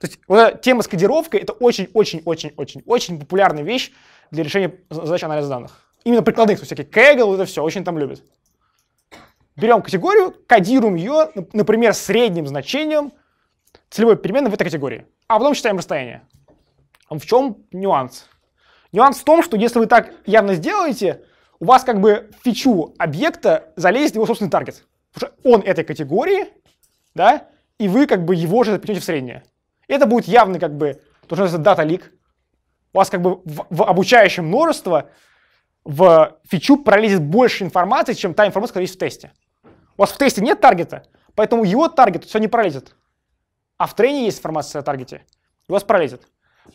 То есть вот эта тема с кодировкой — это очень-очень-очень-очень-очень популярная вещь для решения задач анализа данных. Именно прикладных, то есть всякие Kaggle, это все, очень там любят. Берем категорию, кодируем ее, например, средним значением целевой переменной в этой категории, а потом считаем расстояние. В чем нюанс? Нюанс в том, что если вы так явно сделаете, у вас как бы в фичу объекта залезет его собственный таргет. Потому что он этой категории, да, и вы как бы его же запихнете в среднее. Это будет явный как бы, то, что называется, дата-лик. У вас как бы в обучающем множество в фичу пролезет больше информации, чем та информация, которая есть в тесте. У вас в тесте нет таргета, поэтому его таргет все не пролезет. А в трейне есть информация о таргете, и у вас пролезет.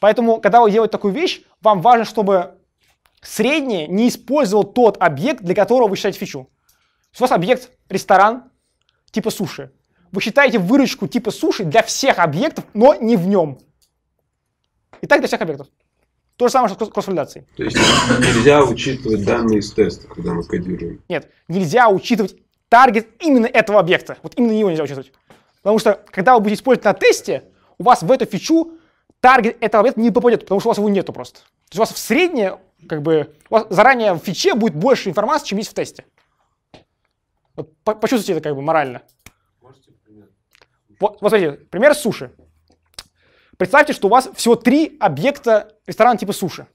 Поэтому, когда вы делаете такую вещь, вам важно, чтобы среднее не использовал тот объект, для которого вы считаете фичу. У вас объект ресторан типа суши. Вы считаете выручку типа суши для всех объектов, но не в нем. И так для всех объектов. То же самое, что с кросс-валидацией. То есть нельзя учитывать данные из теста, когда мы кодируем? Нет, нельзя учитывать таргет именно этого объекта. Вот именно его нельзя учитывать. Потому что, когда вы будете использовать на тесте, у вас в эту фичу таргет этого объекта не попадет, потому что у вас его нету просто. То есть у вас в среднее, как бы, у вас заранее в фиче будет больше информации, чем есть в тесте. Вот почувствуйте это как бы морально. Можете пример? Вот, смотрите, пример суши. Представьте, что у вас всего 3 объекта ресторана типа суши.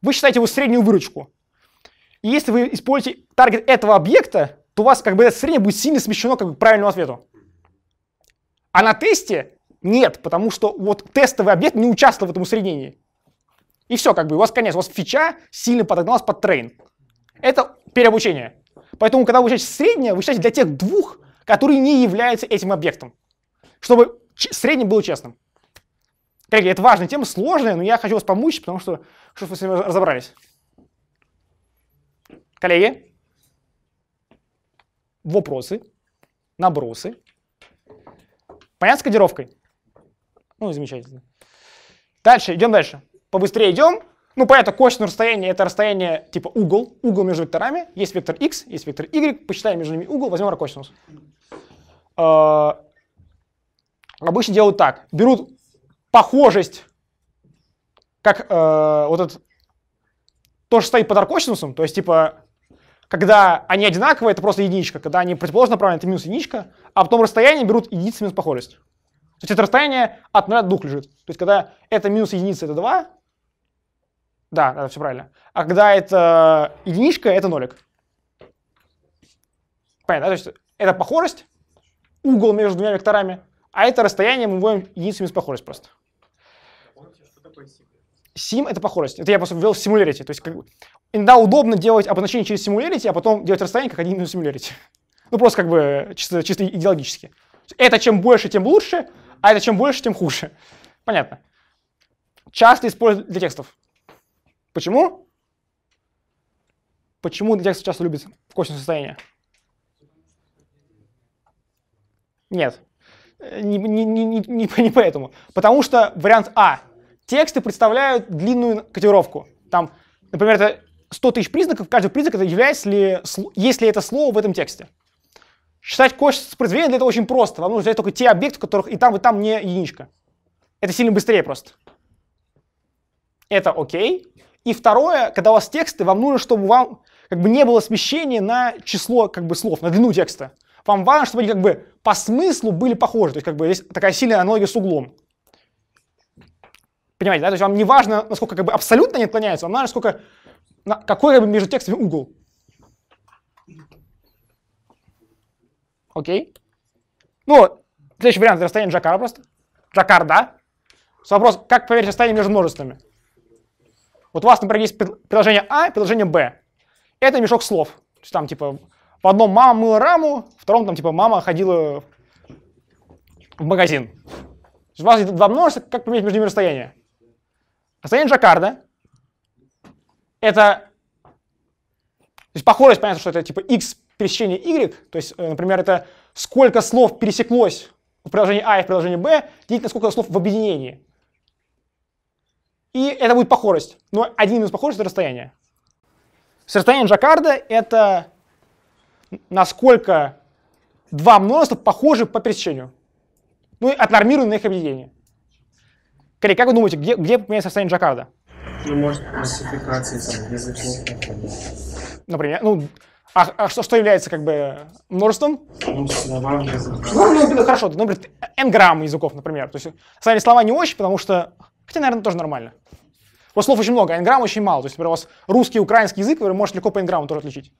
Вы считаете его среднюю выручку. И если вы используете таргет этого объекта, то у вас как бы это среднее будет сильно смещено как бы, к правильному ответу. А на тесте нет, потому что вот тестовый объект не участвовал в этом усреднении. И все, как бы, у вас конец, у вас фича сильно подогналась под трейн. Это переобучение. Поэтому, когда вы считаете среднее, вы считаете для тех 2, которые не являются этим объектом. Чтобы среднее было честным. Коллеги, это важная тема, сложная, но я хочу вас помочь, потому что, чтобы вы с ним разобрались. Коллеги, вопросы, набросы. Понятно с кодировкой? Ну, замечательно. Дальше, идем дальше. Побыстрее идем. Ну, понятно, косинус расстояния — это расстояние типа угол. Угол между векторами. Есть вектор x, есть вектор y. Посчитаем между ними угол, возьмем косинус. Обычно делают так. Берут похожесть, как вот этот, то, что стоит под аркосинусом. То есть, типа, когда они одинаковые, это просто единичка. Когда они противоположно направлены, это минус единичка. А потом расстояние берут единицы минус похожесть. То есть это расстояние от 0 до 2 лежит. То есть когда это минус единица, это 2. Да, это все правильно. А когда это единичка, это нолик. Понятно, да? То есть это похожесть, угол между двумя векторами, а это расстояние мы вводим единицу минус похожесть просто. Что такое сим? Сим — это похожесть. Это я просто ввел в симулярити. То есть как бы, иногда удобно делать обозначение через симулярити, а потом делать расстояние как 1 минус симулярити. Ну просто как бы чисто идеологически. Это чем больше, тем лучше. А это чем больше, тем хуже. Понятно. Часто используют для текстов. Почему? Почему для текстов часто любят в косинус состоянии? Нет. Не поэтому. Потому что вариант А. Тексты представляют длинную котировку. Там, например, это 100 тысяч признаков. Каждый признак это является ли, есть ли это слово в этом тексте. Считать косинус произведения для этого очень просто. Вам нужно взять только те объекты, у которых и там не единичка. Это сильно быстрее просто. Это окей. И второе, когда у вас тексты, вам нужно, чтобы вам как бы не было смещения на число как бы, слов, на длину текста. Вам важно, чтобы они как бы по смыслу были похожи. То есть как бы здесь такая сильная аналогия с углом. Понимаете, да? То есть вам не важно, насколько как бы, абсолютно они отклоняются, вам важно, сколько, какой как бы, между текстами угол. Окей. Ну, следующий вариант — это расстояние Джаккарда просто. Джаккарда. Вопрос, как поверить расстояние между множествами? Вот у вас, например, есть приложение А, приложение Б. Это мешок слов. То есть там типа в одном мама мыла раму, в втором там типа мама ходила в магазин. То есть у вас есть 2 множества, как поменять между ними расстояние? Расстояние Джаккарда. Это... То есть похожесть, понятно, что это типа X пересечение Y. То есть, например, это сколько слов пересеклось в приложении А и в приложении Б, делить на сколько слов в объединении. И это будет похожесть. Но 1 минус похожесть — это расстояние. С расстоянием Джаккарда это насколько 2 множества похожи по пересечению. Ну и отнормируем на их объединение. Коллеги, как вы думаете, где поменяется расстояние Джаккарда? Ну, может, классификации там языков. Например, ну, что является как бы множеством? Ну, слова языков. Ну, хорошо, например, n-грамм языков, например. То есть сами слова не очень, потому что... Хотя, наверное, тоже нормально. Вот слов очень много, а n-грамм очень мало. То есть, например, у вас русский, украинский язык, вы можете легко по n-грамму тоже отличить.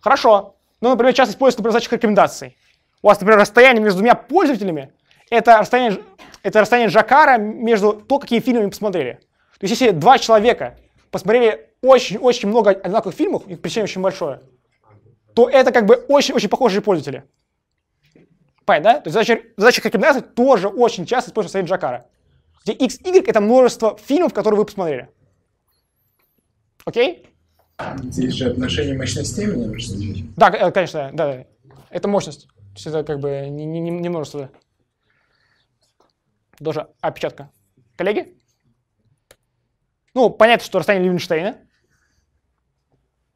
Хорошо. Ну, например, часто используется например, задача рекомендаций. У вас, например, расстояние между двумя пользователями — это расстояние Джаккарда между то, какие фильмы вы посмотрели. То есть, если 2 человека посмотрели очень-очень много одинаковых фильмов, их причем очень большое, то это как бы очень-очень похожие пользователи. Понятно, да? То есть задача рекомендаций тоже очень часто используется расстояние Джаккарда. Где x, y — это множество фильмов, которые вы посмотрели. Окей? Здесь же отношение мощностей именно. Да, конечно, да. Это мощность. То есть это как бы не множество. Даже опечатка. Коллеги? Ну, понятно, что расстояние Левинштейна.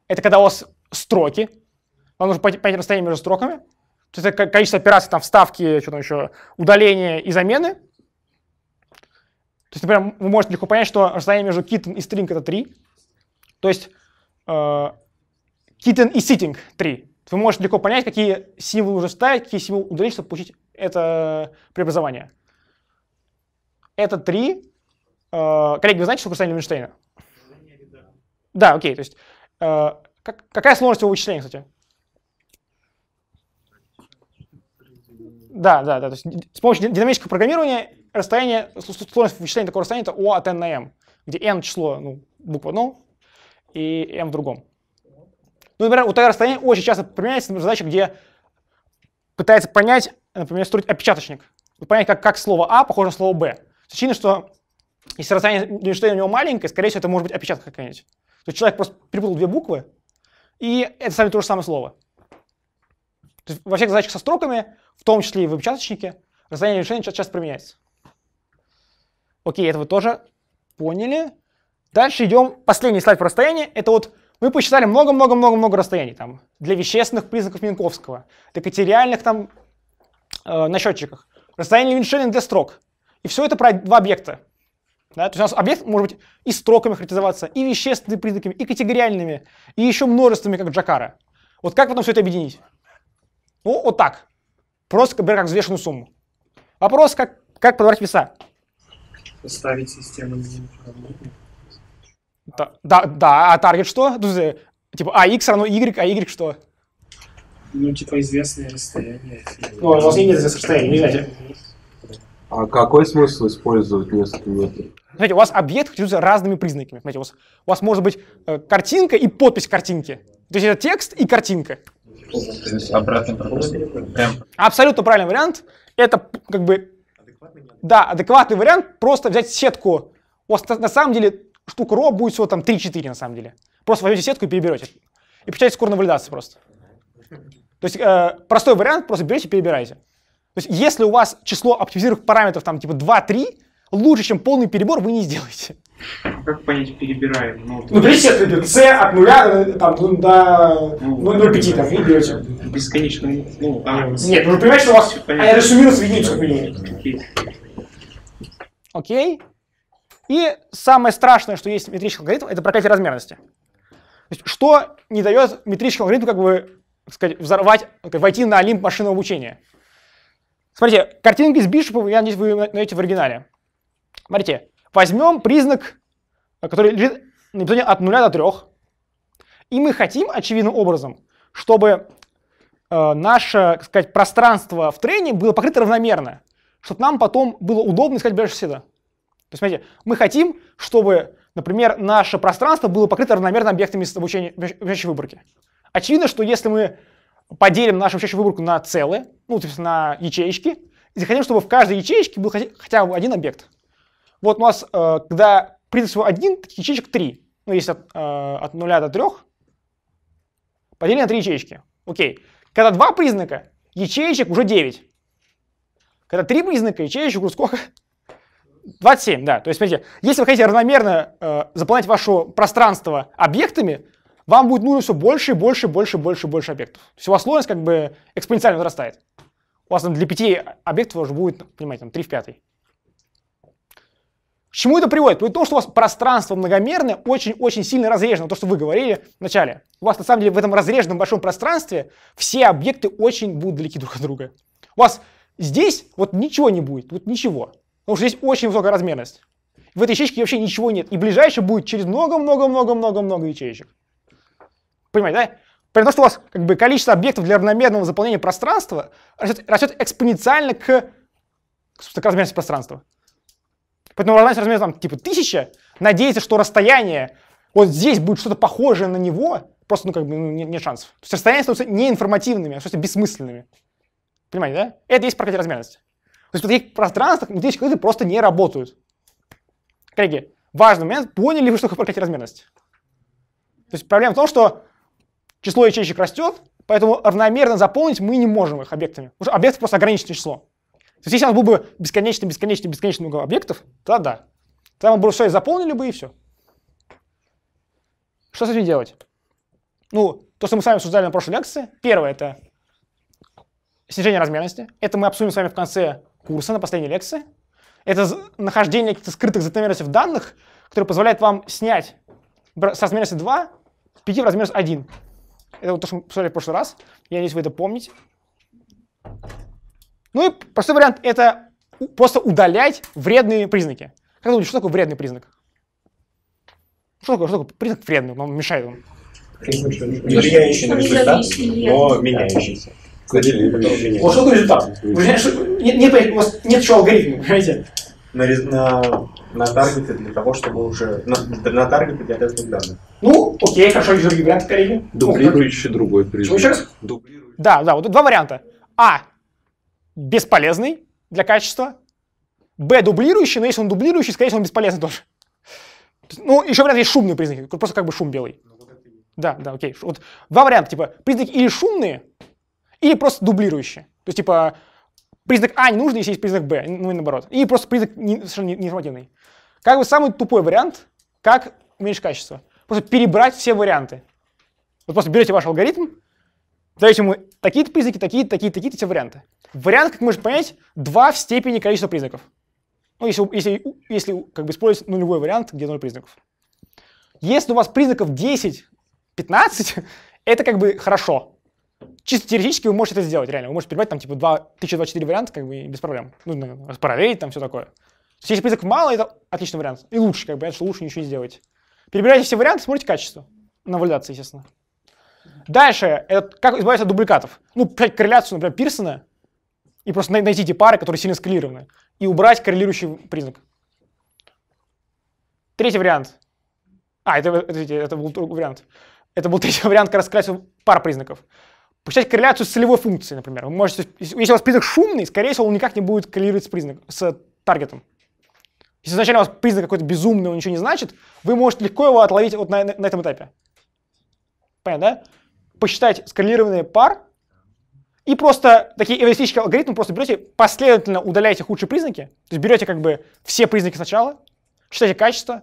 Это когда у вас строки. Вам нужно понять расстояние между строками. То есть это количество операций, там, вставки, что там еще, удаления и замены. То есть, например, вы можете легко понять, что расстояние между kitten и string — это 3. То есть kitten и sitting — 3. Ты можешь легко понять, какие символы уже вставить, какие символы удалить, чтобы получить это преобразование. Это три. Коллеги, вы знаете, что курсор Эйнштейна? Да, окей. То есть, какая сложность его вычисления, кстати? Да. То есть, с помощью динамического программирования расстояние, сложность вычисления такого расстояния — это O от n на m, где n число, буква в одном и m в другом. Ну, например, вот такое расстояние очень часто применяется в задачах, где пытается понять, например, строить опечаточник. Понять, как слово А похоже на слово Б. Причина, что если расстояние Эйнштейна у него маленькое, скорее всего, это может быть опечатка какая-нибудь. То есть человек просто перепутал две буквы, и это сами то же самое слово. То есть во всех задачах со строками, в том числе и в опечаточнике, расстояние Эйнштейна часто применяется. Окей, это вы тоже поняли. Дальше идем. Последний слайд про расстояние. Это вот мы посчитали много-много-много-много расстояний там, для вещественных признаков Минковского, так и терриальных там на счетчиках. Расстояние Эйнштейна для строк. И все это про два объекта. Да? То есть у нас объект может быть и строками характеризоваться, и вещественными признаками, и категориальными, и еще множествами, как Джакара. Вот как потом все это объединить? Ну, вот так. Просто, например, как взвешенную сумму. Вопрос, как подобрать веса. Ставить систему. Да, а таргет что? Типа AX равно Y, а Y что? Ну, типа известное расстояние. Ну, у нас нет известных расстояний, не знаете. А какой смысл использовать несколько метров? Смотрите, у вас объект характеризуется разными признаками. Смотрите, у вас может быть картинка и подпись картинки. То есть это текст и картинка. То есть обратный пропорциональный. Абсолютно правильный вариант. Это как бы... адекватный вариант. Просто взять сетку. У вас на самом деле штука ро будет всего там 3-4 на самом деле. Просто возьмете сетку и переберете. И получаете скорую валидацию просто. То есть простой вариант, просто берете и перебираете. То есть если у вас число оптимизированных параметров там типа 2-3, лучше, чем полный перебор, вы не сделаете. Как понять перебираем? Ну берите сетку, c от 0 там, до 0,5 там, и берете. Бесконечно. Нет, вы понимаете, что у вас суммируется в единицу. Окей. И самое страшное, что есть в метрических алгоритмах, это проклятие размерности. То есть, что не дает метрическому алгоритму, как бы, так сказать, взорвать, войти на олимп машинного обучения. Смотрите, картинки с Бишопом, я надеюсь, вы найдете в оригинале. Смотрите, возьмем признак, который лежит на диапазоне от 0 до 3. И мы хотим, очевидным образом, чтобы наше, так сказать, пространство в трене было покрыто равномерно, чтобы нам потом было удобно искать ближайшего соседа. То есть, смотрите, мы хотим, чтобы, например, наше пространство было покрыто равномерно объектами с обучающей выборки. Очевидно, что если мы поделим нашу обучающую выборку на целые, то есть на ячеечки, и захотим, чтобы в каждой ячеечке был хотя бы один объект. Вот у нас, когда признак всего один, таких ячеечек 3. Ну, если от 0 до 3, поделим на 3 ячеечки. Окей. Когда 2 признака, ячеечек уже 9. Когда 3 признака, ячеечек уже сколько? 27, да. То есть, смотрите, если вы хотите равномерно заполнять ваше пространство объектами, вам будет нужно все больше и больше объектов. То есть у вас сложность как бы экспоненциально возрастает. У вас там для 5 объектов уже будет, понимаете, там 3/5. К чему это приводит? Приводит к тому, что у вас пространство многомерное, очень-очень сильно разрежено, то, что вы говорили вначале. У вас на самом деле в этом разреженном большом пространстве все объекты очень будут далеки друг от друга. У вас здесь вот ничего не будет, вот ничего. Потому что здесь очень высокая размерность. В этой ячейке вообще ничего нет. И ближайший будет через много-много-много-много-много ячеечек. Понимаете, да? Потому что у вас как бы количество объектов для равномерного заполнения пространства растет экспоненциально к размерности пространства. Поэтому размер там типа 1000, надеяться, что расстояние вот здесь будет что-то похожее на него, просто нет шансов. То есть расстояния становятся неинформативными, а просто бессмысленными. Понимаете, да? Это и есть проклятие размерности. То есть в таких пространствах метрические алгоритмы просто не работают. Коллеги, важный момент. Поняли ли вы, что такое проклятие размерности? То есть проблема в том, что число ячеек растет, поэтому равномерно заполнить мы не можем их объектами. Потому что объектов просто ограниченное число. То есть если у нас было бы бесконечно много объектов, тогда да. Тогда мы бы все заполнили бы и все. Что с этим делать? Ну, то, что мы с вами обсуждали на прошлой лекции. Первое — это снижение размерности. Это мы обсудим с вами в конце курса, на последней лекции. Это нахождение каких-то скрытых закономерностей в данных, которые позволяет вам снять с размерности 2 5 в размерность 1. Это вот то, что мы посмотрели в прошлый раз. Я надеюсь, вы это помните. Ну и простой вариант — это просто удалять вредные признаки. Как думаете, что такое вредный признак? Что такое признак вредный? Он мешает вам. Влияющий на результат, но меняющийся. Вот что такое результат? Нет еще алгоритма, понимаете? На таргете для того, чтобы уже... На таргете для тестных данных. Ну, окей, хорошо, вижу другие варианты, коллеги. Дублирующий другой признак. Еще раз? Да, вот два варианта. А — бесполезный для качества. Б — дублирующий, но если он дублирующий, скорее всего, он бесполезный тоже. Ну, еще вариант есть шумные признаки, просто как бы шум белый. Да, окей. Вот два варианта, типа, признаки или шумные, или просто дублирующие. То есть, типа, признак А не нужен, если есть признак Б, ну и наоборот. И просто признак совершенно ненормативный. Как бы самый тупой вариант, как уменьшить качество. Просто перебрать все варианты. Вот просто берете ваш алгоритм, даете ему такие-то признаки, такие-то, такие-то, такие-то, все варианты. Вариант, как можно понять, 2 в степени количества признаков. Ну, если как бы использовать нулевой вариант, где 0 признаков. Если у вас признаков 10-15, это как бы хорошо. Чисто теоретически вы можете это сделать, реально. Вы можете перебрать там типа 1024 варианта, как бы без проблем. Ну, проверить там все такое. То есть, если признаков мало, это отличный вариант. И лучше, как бы, что лучше ничего не сделать. Перебираете все варианты, смотрите качество. На валидации, естественно. Дальше, это как избавиться от дубликатов. Ну, писать корреляцию, например, Пирсона, и просто найти те пары, которые сильно скоррелированы, и убрать коррелирующий признак. Третий вариант. Это был другой вариант. Это был третий вариант, как раз корреляция пар признаков. Посчитать корреляцию с целевой функцией, например. Вы можете, если у вас признак шумный, скорее всего, он никак не будет коррелировать с таргетом. Если изначально у вас признак какой-то безумный, он ничего не значит, вы можете легко его отловить вот на этом этапе. Понятно, да? Посчитать скоррелированные пары. И просто такие эвристические алгоритмы просто берете, последовательно удаляете худшие признаки. То есть берете как бы все признаки сначала, считаете качество,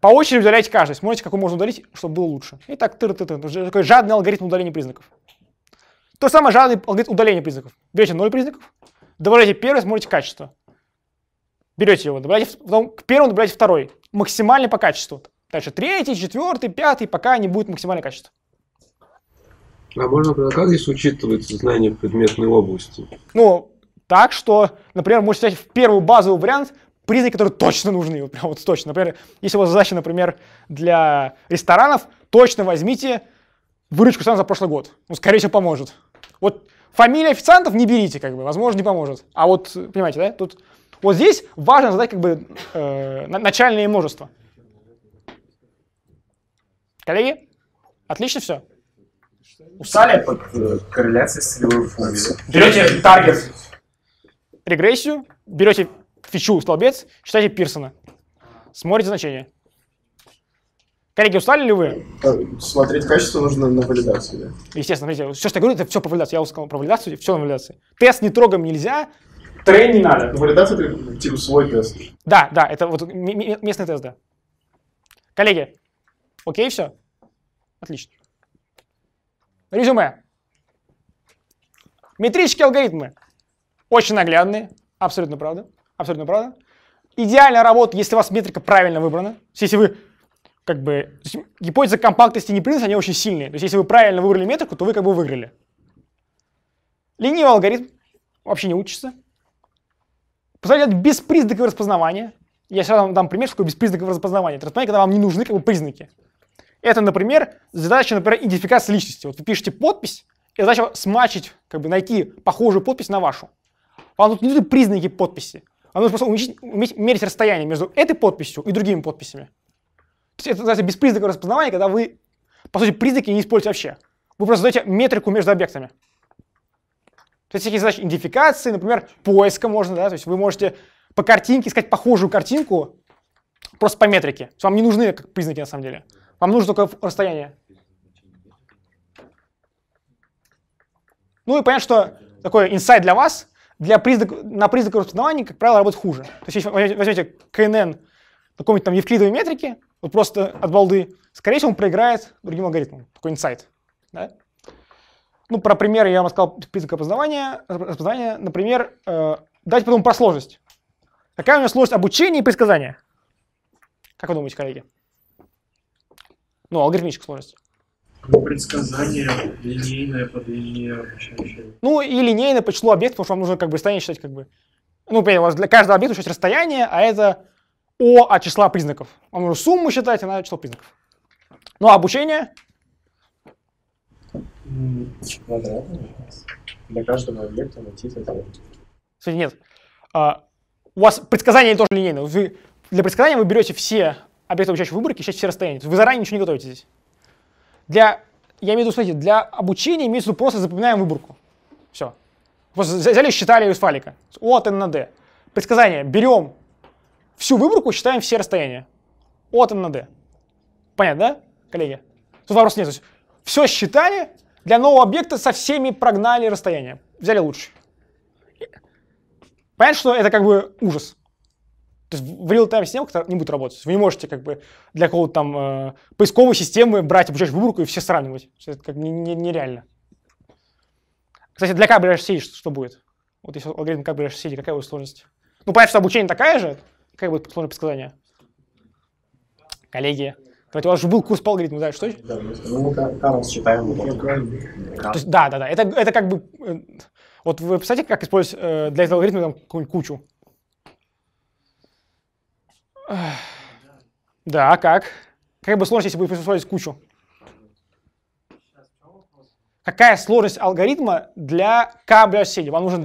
по очереди удаляете каждый, смотрите, какой можно удалить, чтобы было лучше. И так ты такой жадный алгоритм удаления признаков. То же самое жадный алгоритм удаления признаков. Берете 0 признаков, добавляете первый, смотрите качество. Берете его, добавляете, потом к первому добавляете второй, максимально по качеству. Дальше третий, четвертый, пятый, пока не будет максимальное качество. А можно, как здесь учитывается знание предметной области? Ну, так что, например, можете взять в первый базовый вариант признаки, которые точно нужны, вот прям вот точно. Например, если у вас задача, например, для ресторанов, точно возьмите выручку стран за прошлый год. Ну, скорее всего, поможет. Вот фамилии официантов не берите, как бы, возможно, не поможет. А вот, понимаете, да, тут вот здесь важно задать как бы начальное множество. Коллеги, отлично все? Устали? Под корреляцией с целевой функцией. Берете таргет, регрессию, берете фичу, столбец, считаете Пирсона. Смотрите значение. Коллеги, устали ли вы? Смотреть качество нужно на валидации, да? Естественно, смотрите, все, что я говорю, это все по валидации. Я уже сказал про валидацию, все на валидации. Тест не трогаем нельзя. Трен не надо. Валидация — это типа свой тест. Да, это вот местный тест, да. Коллеги, окей, все? Отлично. Резюме. Метрические алгоритмы очень наглядные, абсолютно правда, абсолютно правда. Идеально работает, если у вас метрика правильно выбрана. Если вы, как бы, гипотеза компактности и непрерывности, они очень сильные. То есть, если вы правильно выбрали метрику, то вы как бы выиграли. Ленивый алгоритм вообще не учится. Посмотрите, беспризнаковое распознавание. Я сейчас вам дам пример, что такое беспризнаковое распознавание. Это распознавание, когда вам не нужны как бы признаки. Это, например, задача, например, идентификации личности. Вот вы пишете подпись, и задача смачить, как бы найти похожую подпись на вашу. Вам тут не нужны признаки подписи. Вам нужно просто уметь мерить расстояние между этой подписью и другими подписями. То есть это называется беспризнаковое распознавание, когда вы, по сути, признаки не используете вообще. Вы просто задаете метрику между объектами. То есть всякие задачи идентификации, например, поиска можно, да, то есть вы можете по картинке искать похожую картинку просто по метрике. То есть вам не нужны как признаки на самом деле. Вам нужно только расстояние. Ну и понятно, что такой инсайт для вас. На признаковом распознавании, как правило, работает хуже. То есть, если вы возьмете КНН какой-нибудь там евклидовой метрики, вот просто от балды, скорее всего, он проиграет другим алгоритмам. Такой инсайт. Да? Ну, про примеры я вам сказал признакового распознавания. Например, давайте подумаем про сложность. Какая у меня сложность обучения и предсказания? Как вы думаете, коллеги? Ну, алгоритмическая сложность. Предсказание линейное по длине обучающего. Ну и линейное по числу объектов, потому что вам нужно как бы расстояние считать как бы. Ну, у вас для каждого объекта считать расстояние, а это О от числа признаков. Вам нужно сумму считать, она от числа признаков. Ну а обучение? Квадратное. Для каждого объекта найти это. Кстати, нет. У вас предсказание тоже линейное. Вы для предсказания вы берете все объекты обучающей выборки, считаете все расстояния. Вы заранее ничего не готовите здесь. Я имею в виду, смотрите, для обучения имеется в виду просто запоминаем выборку. Все. Просто взяли, считали из файлика. О от n на d. Предсказание. Берем всю выборку, считаем все расстояния. О от n на d. Понятно, да, коллеги? Тут вопросов нет. То есть все считали, для нового объекта со всеми прогнали расстояние. Взяли лучше. Понятно, что это как бы ужас. То есть в real-time системах не будет работать. Вы не можете как бы для какого-то там поисковой системы брать обучающую выборку и все сравнивать. Это как бы нереально. Кстати, для кабельной сети что будет? Вот если алгоритм кабельной сети, какая будет сложность? Ну, понятно, что обучение такая же. Какая будет сложность предсказания? Коллеги, давайте, у вас же был курс по алгоритму, да? Что еще? Да, мы считаем. Да. Это как бы... вот вы представляете, как использовать для этого алгоритма там какую-нибудь кучу? Да, как? Какая бы сложность, если бы использовать кучу? Какая сложность алгоритма для К обучающей сети? Вам нужен...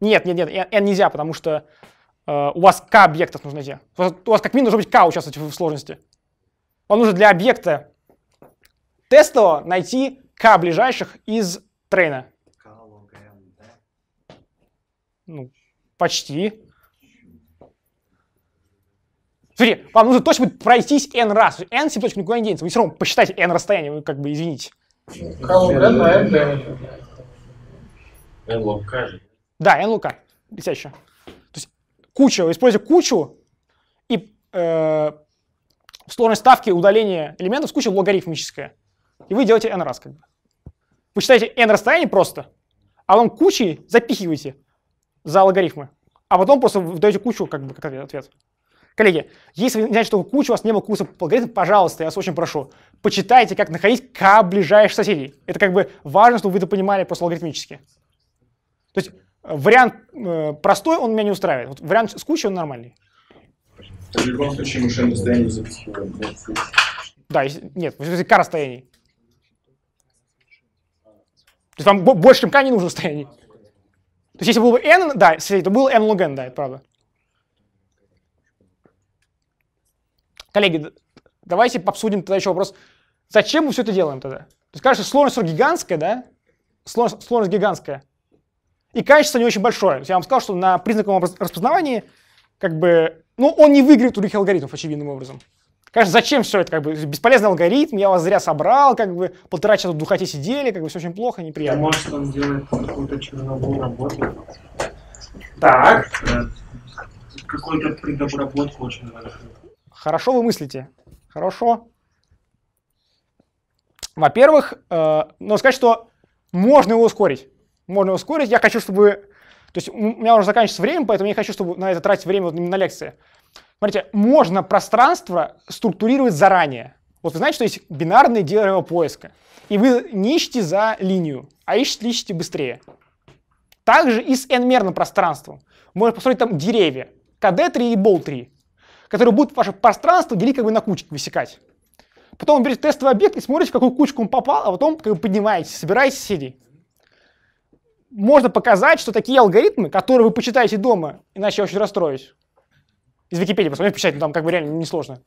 Нет, N нельзя, потому что у вас К объектов нужно найти. У вас как минимум должно быть К участвовать в сложности. Вам нужно для объекта тестового найти К ближайших из трейна. Ну, почти. Смотри, вам нужно точно будет пройтись n раз. N все точно никуда не денется. Вы все равно посчитайте n расстояние, вы как бы извините. N лог K. Да, n лог K. Летящая. То есть куча, вы используете кучу, и в сложной ставке удаления элементов с кучей логарифмическая. И вы делаете n раз как бы. Вы считаете n расстояние просто, а потом кучей запихиваете за логарифмы. А потом просто даете кучу как бы как ответ. Коллеги, если вы не знаете, что куча у вас не было курса по алгоритму, пожалуйста, я вас очень прошу, почитайте, как находить К ближайших соседей. Это как бы важно, чтобы вы это понимали просто алгоритмически. То есть вариант простой, он меня не устраивает. Вот вариант с кучей, он нормальный. В любом случае, мы же расстояние записываем. Да, нет, в К расстоянии. То есть вам больше, чем К, не нужно расстояние. То есть если было бы N, да, то было N log N, да, это правда. Коллеги, давайте обсудим тогда еще вопрос, зачем мы все это делаем тогда? То есть, кажется, сложность гигантская, да? Сложность гигантская. И качество не очень большое. Я вам сказал, что на признаковом распознавании, как бы, ну, он не выиграет у других алгоритмов, очевидным образом. Конечно, зачем все это? Как бы, бесполезный алгоритм, я вас зря собрал, как бы, 1,5 часа в духоте сидели, как бы, все очень плохо, неприятно. Может, он делает какую-то черновую работу? Так. Какую-то предобработку очень важную. Хорошо вы мыслите. Хорошо. Во-первых, надо сказать, что можно его ускорить. Можно его ускорить. Я хочу, чтобы... То есть у меня уже заканчивается время, поэтому я не хочу, чтобы на это тратить время вот именно на лекции. Смотрите, можно пространство структурировать заранее. Вот вы знаете, что есть бинарные дерево поиска. И вы не ищете за линию, а ищете быстрее. Также и с n-мерным пространством. Можно построить там деревья. КД3 и Бол3. Которые будут ваше пространство делить как бы на кучки, высекать. Потом вы берете тестовый объект и смотрите, в какую кучку он попал, а потом как бы поднимаете, собираете соседей. Можно показать, что такие алгоритмы, которые вы почитаете дома, иначе я очень расстроюсь, из Википедии посмотрите, почитайте, ну, там как бы реально несложно,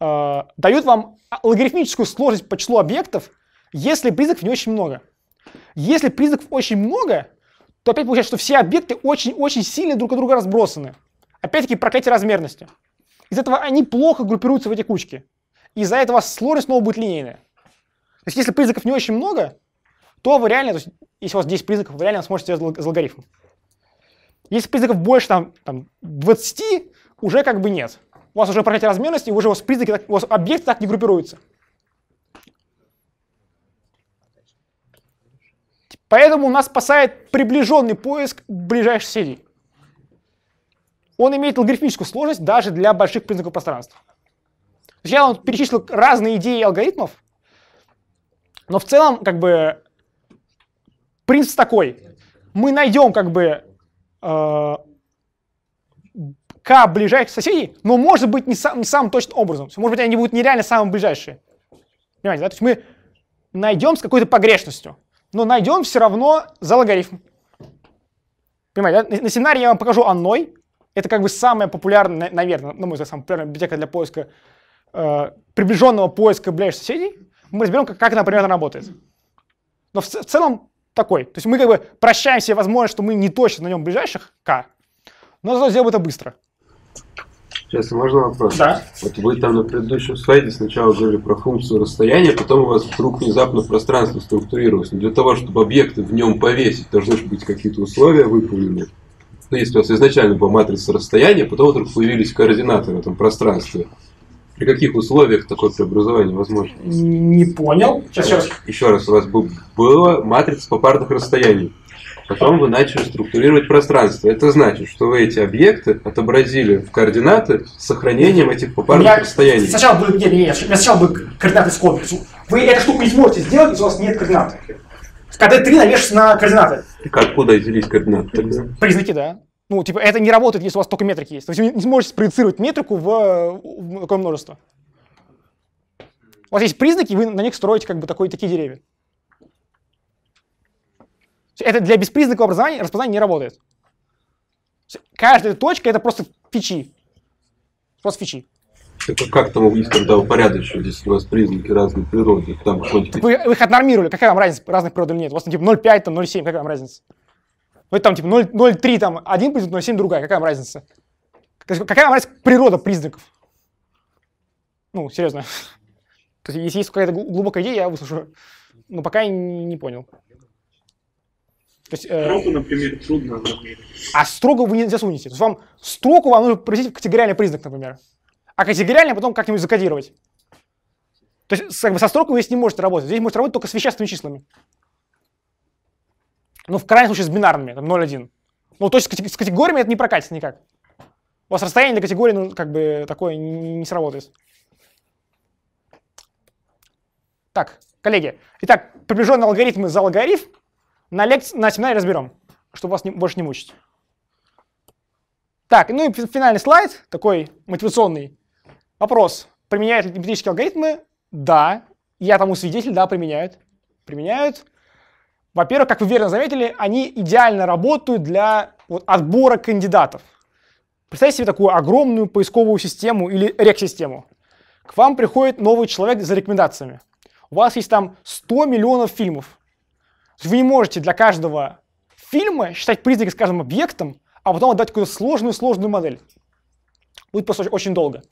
дают вам логарифмическую сложность по числу объектов, если признаков не очень много. Если признаков очень много, то опять получается, что все объекты очень-очень сильно друг от друга разбросаны. Опять-таки проклятие размерности. Из этого они плохо группируются в эти кучки. Из-за этого сложность снова будет линейная. То есть если признаков не очень много, то вы реально, то есть, если у вас 10 признаков, вы реально сможете сделать логарифм. Если признаков больше там 20, уже как бы нет. У вас уже проклятие размерности, уже у вас признаки, у вас объекты так не группируются. Поэтому нас спасает приближенный поиск ближайших соседей. Он имеет логарифмическую сложность даже для больших признаков пространства. Я вам перечислил разные идеи алгоритмов, но в целом, как бы, принцип такой. Мы найдем, как бы, к ближайших соседей, но, может быть, не самым точным образом. Может быть, они будут нереально самые ближайшие. Понимаете, да? То есть мы найдем с какой-то погрешностью, но найдем все равно за логарифм. Понимаете, да? На семинаре я вам покажу анной. Это, как бы, самая популярная, наверное, на мой взгляд, самая популярная библиотека для поиска, приближенного поиска ближайших соседей. Мы разберем, как она примерно работает. Но в целом такой. То есть мы, как бы, прощаем себе возможность, что мы не точно найдем ближайших К, но зато сделаем это быстро. Сейчас, можно вопрос? Да. Вот вы там на предыдущем слайде сначала говорили про функцию расстояния, потом у вас вдруг внезапно пространство структурировалось. Но для того, чтобы объекты в нем повесить, должны быть какие-то условия выполнены. Ну, если у вас изначально была матрица расстояния, потом вдруг появились координаты в этом пространстве. При каких условиях такое преобразование возможно? Не понял. Сейчас, еще раз, у вас была матрица попарных расстояний. Потом вы начали структурировать пространство. Это значит, что вы эти объекты отобразили в координаты с сохранением этих попарных расстояний. Сначала бы координаты скобки. Вы эту штуку не сможете сделать, если у вас нет координат. Когда ты навешиваешь на координаты. Откуда делить координаты? Признаки, да. Ну, типа, это не работает, если у вас только метрики есть. То есть вы не сможете спроецировать метрику в такое множество. У вас есть признаки, вы на них строите, как бы, такие деревья. Это для беспризнакового распознания не работает. Каждая точка — это просто фичи. Просто фичи. Это как там есть, когда упорядочиваете, если у вас признаки разной природы? Там вы их отнормировали, какая вам разница, разных природ или нет? У вас там типа 0,5, там 0,7, какая вам разница? Вы там типа 0,3, там один признак, 0,7 другая, какая вам разница? Какая вам разница природа признаков? Ну, серьезно. То есть, если есть какая-то глубокая идея, я выслушаю. Но пока я не понял. То есть, строку, например, трудно отнормировать. А строку вы не засунете. То есть вам строку вам нужно превратить в категориальный признак, например. А категориально потом как-нибудь закодировать. То есть, как бы, со строками здесь не можете работать. Здесь можете работать только с вещественными числами. Ну, в крайнем случае, с бинарными, там 0,1. Ну, то есть с категориями это не прокатит никак. У вас расстояние для категории, ну, как бы, такое не сработает. Так, коллеги. Итак, приближенные алгоритмы за логарифм на семинаре разберем, чтобы вас больше не мучить. Так, ну и финальный слайд, такой мотивационный. Вопрос. Применяют ли математические алгоритмы? Да. Я тому свидетель, да, применяют. Применяют. Во-первых, как вы верно заметили, они идеально работают для отбора кандидатов. Представьте себе такую огромную поисковую систему или рек-систему. К вам приходит новый человек за рекомендациями. У вас есть там 100 миллионов фильмов. Вы не можете для каждого фильма считать признаки с каждым объектом, а потом отдать какую-то сложную модель. Будет просто очень долго.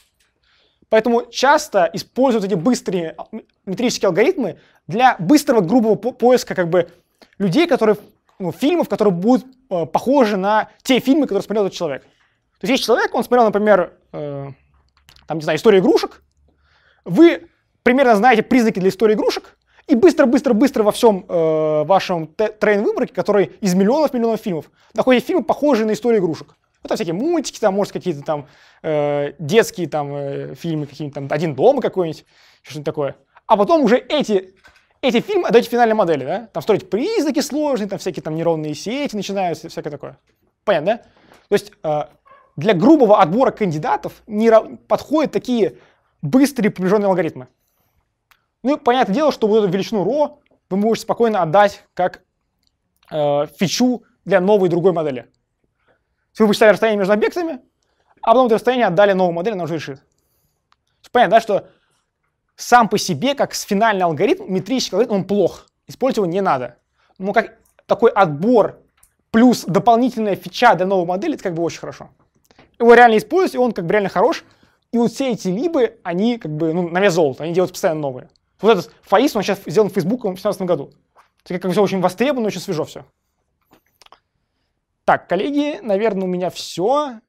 Поэтому часто используют эти быстрые метрические алгоритмы для быстрого, грубого поиска, как бы, людей, которые, ну, фильмов, которые будут похожи на те фильмы, которые смотрел этот человек. То есть человек, он смотрел, например, там, не знаю, историю игрушек. Вы примерно знаете признаки для истории игрушек, и быстро во всем вашем трейн-выборке, который из миллионов фильмов, находите фильмы, похожие на историю игрушек. Ну, там всякие мультики, там, может, какие-то там детские там, фильмы, какие-нибудь там «Один дома» какой-нибудь, что-нибудь такое. А потом уже эти фильмы отдаете финальной модели, да? Там строите признаки сложные, там всякие там нейронные сети начинаются, всякое такое. Понятно, да? То есть для грубого отбора кандидатов не подходят такие быстрые приближенные алгоритмы. Ну, понятное дело, что вот эту величину ро вы можете спокойно отдать как фичу для новой другой модели. Вы вычитали расстояние между объектами, а потом это расстояние отдали новую модель, она уже решит. Понятно, да, что сам по себе, как финальный алгоритм, метрический алгоритм, он плох. Использовать его не надо. Но как такой отбор плюс дополнительная фича для новой модели, это, как бы, очень хорошо. Его реально используют, и он, как бы, реально хорош. И вот все эти либы, они, как бы, ну, на вес золота, они делают постоянно новые. Вот этот FAISS, он сейчас сделан Фейсбуком в 2017 году. Так как все очень востребовано, очень свежо все. Так, коллеги, наверное, у меня все.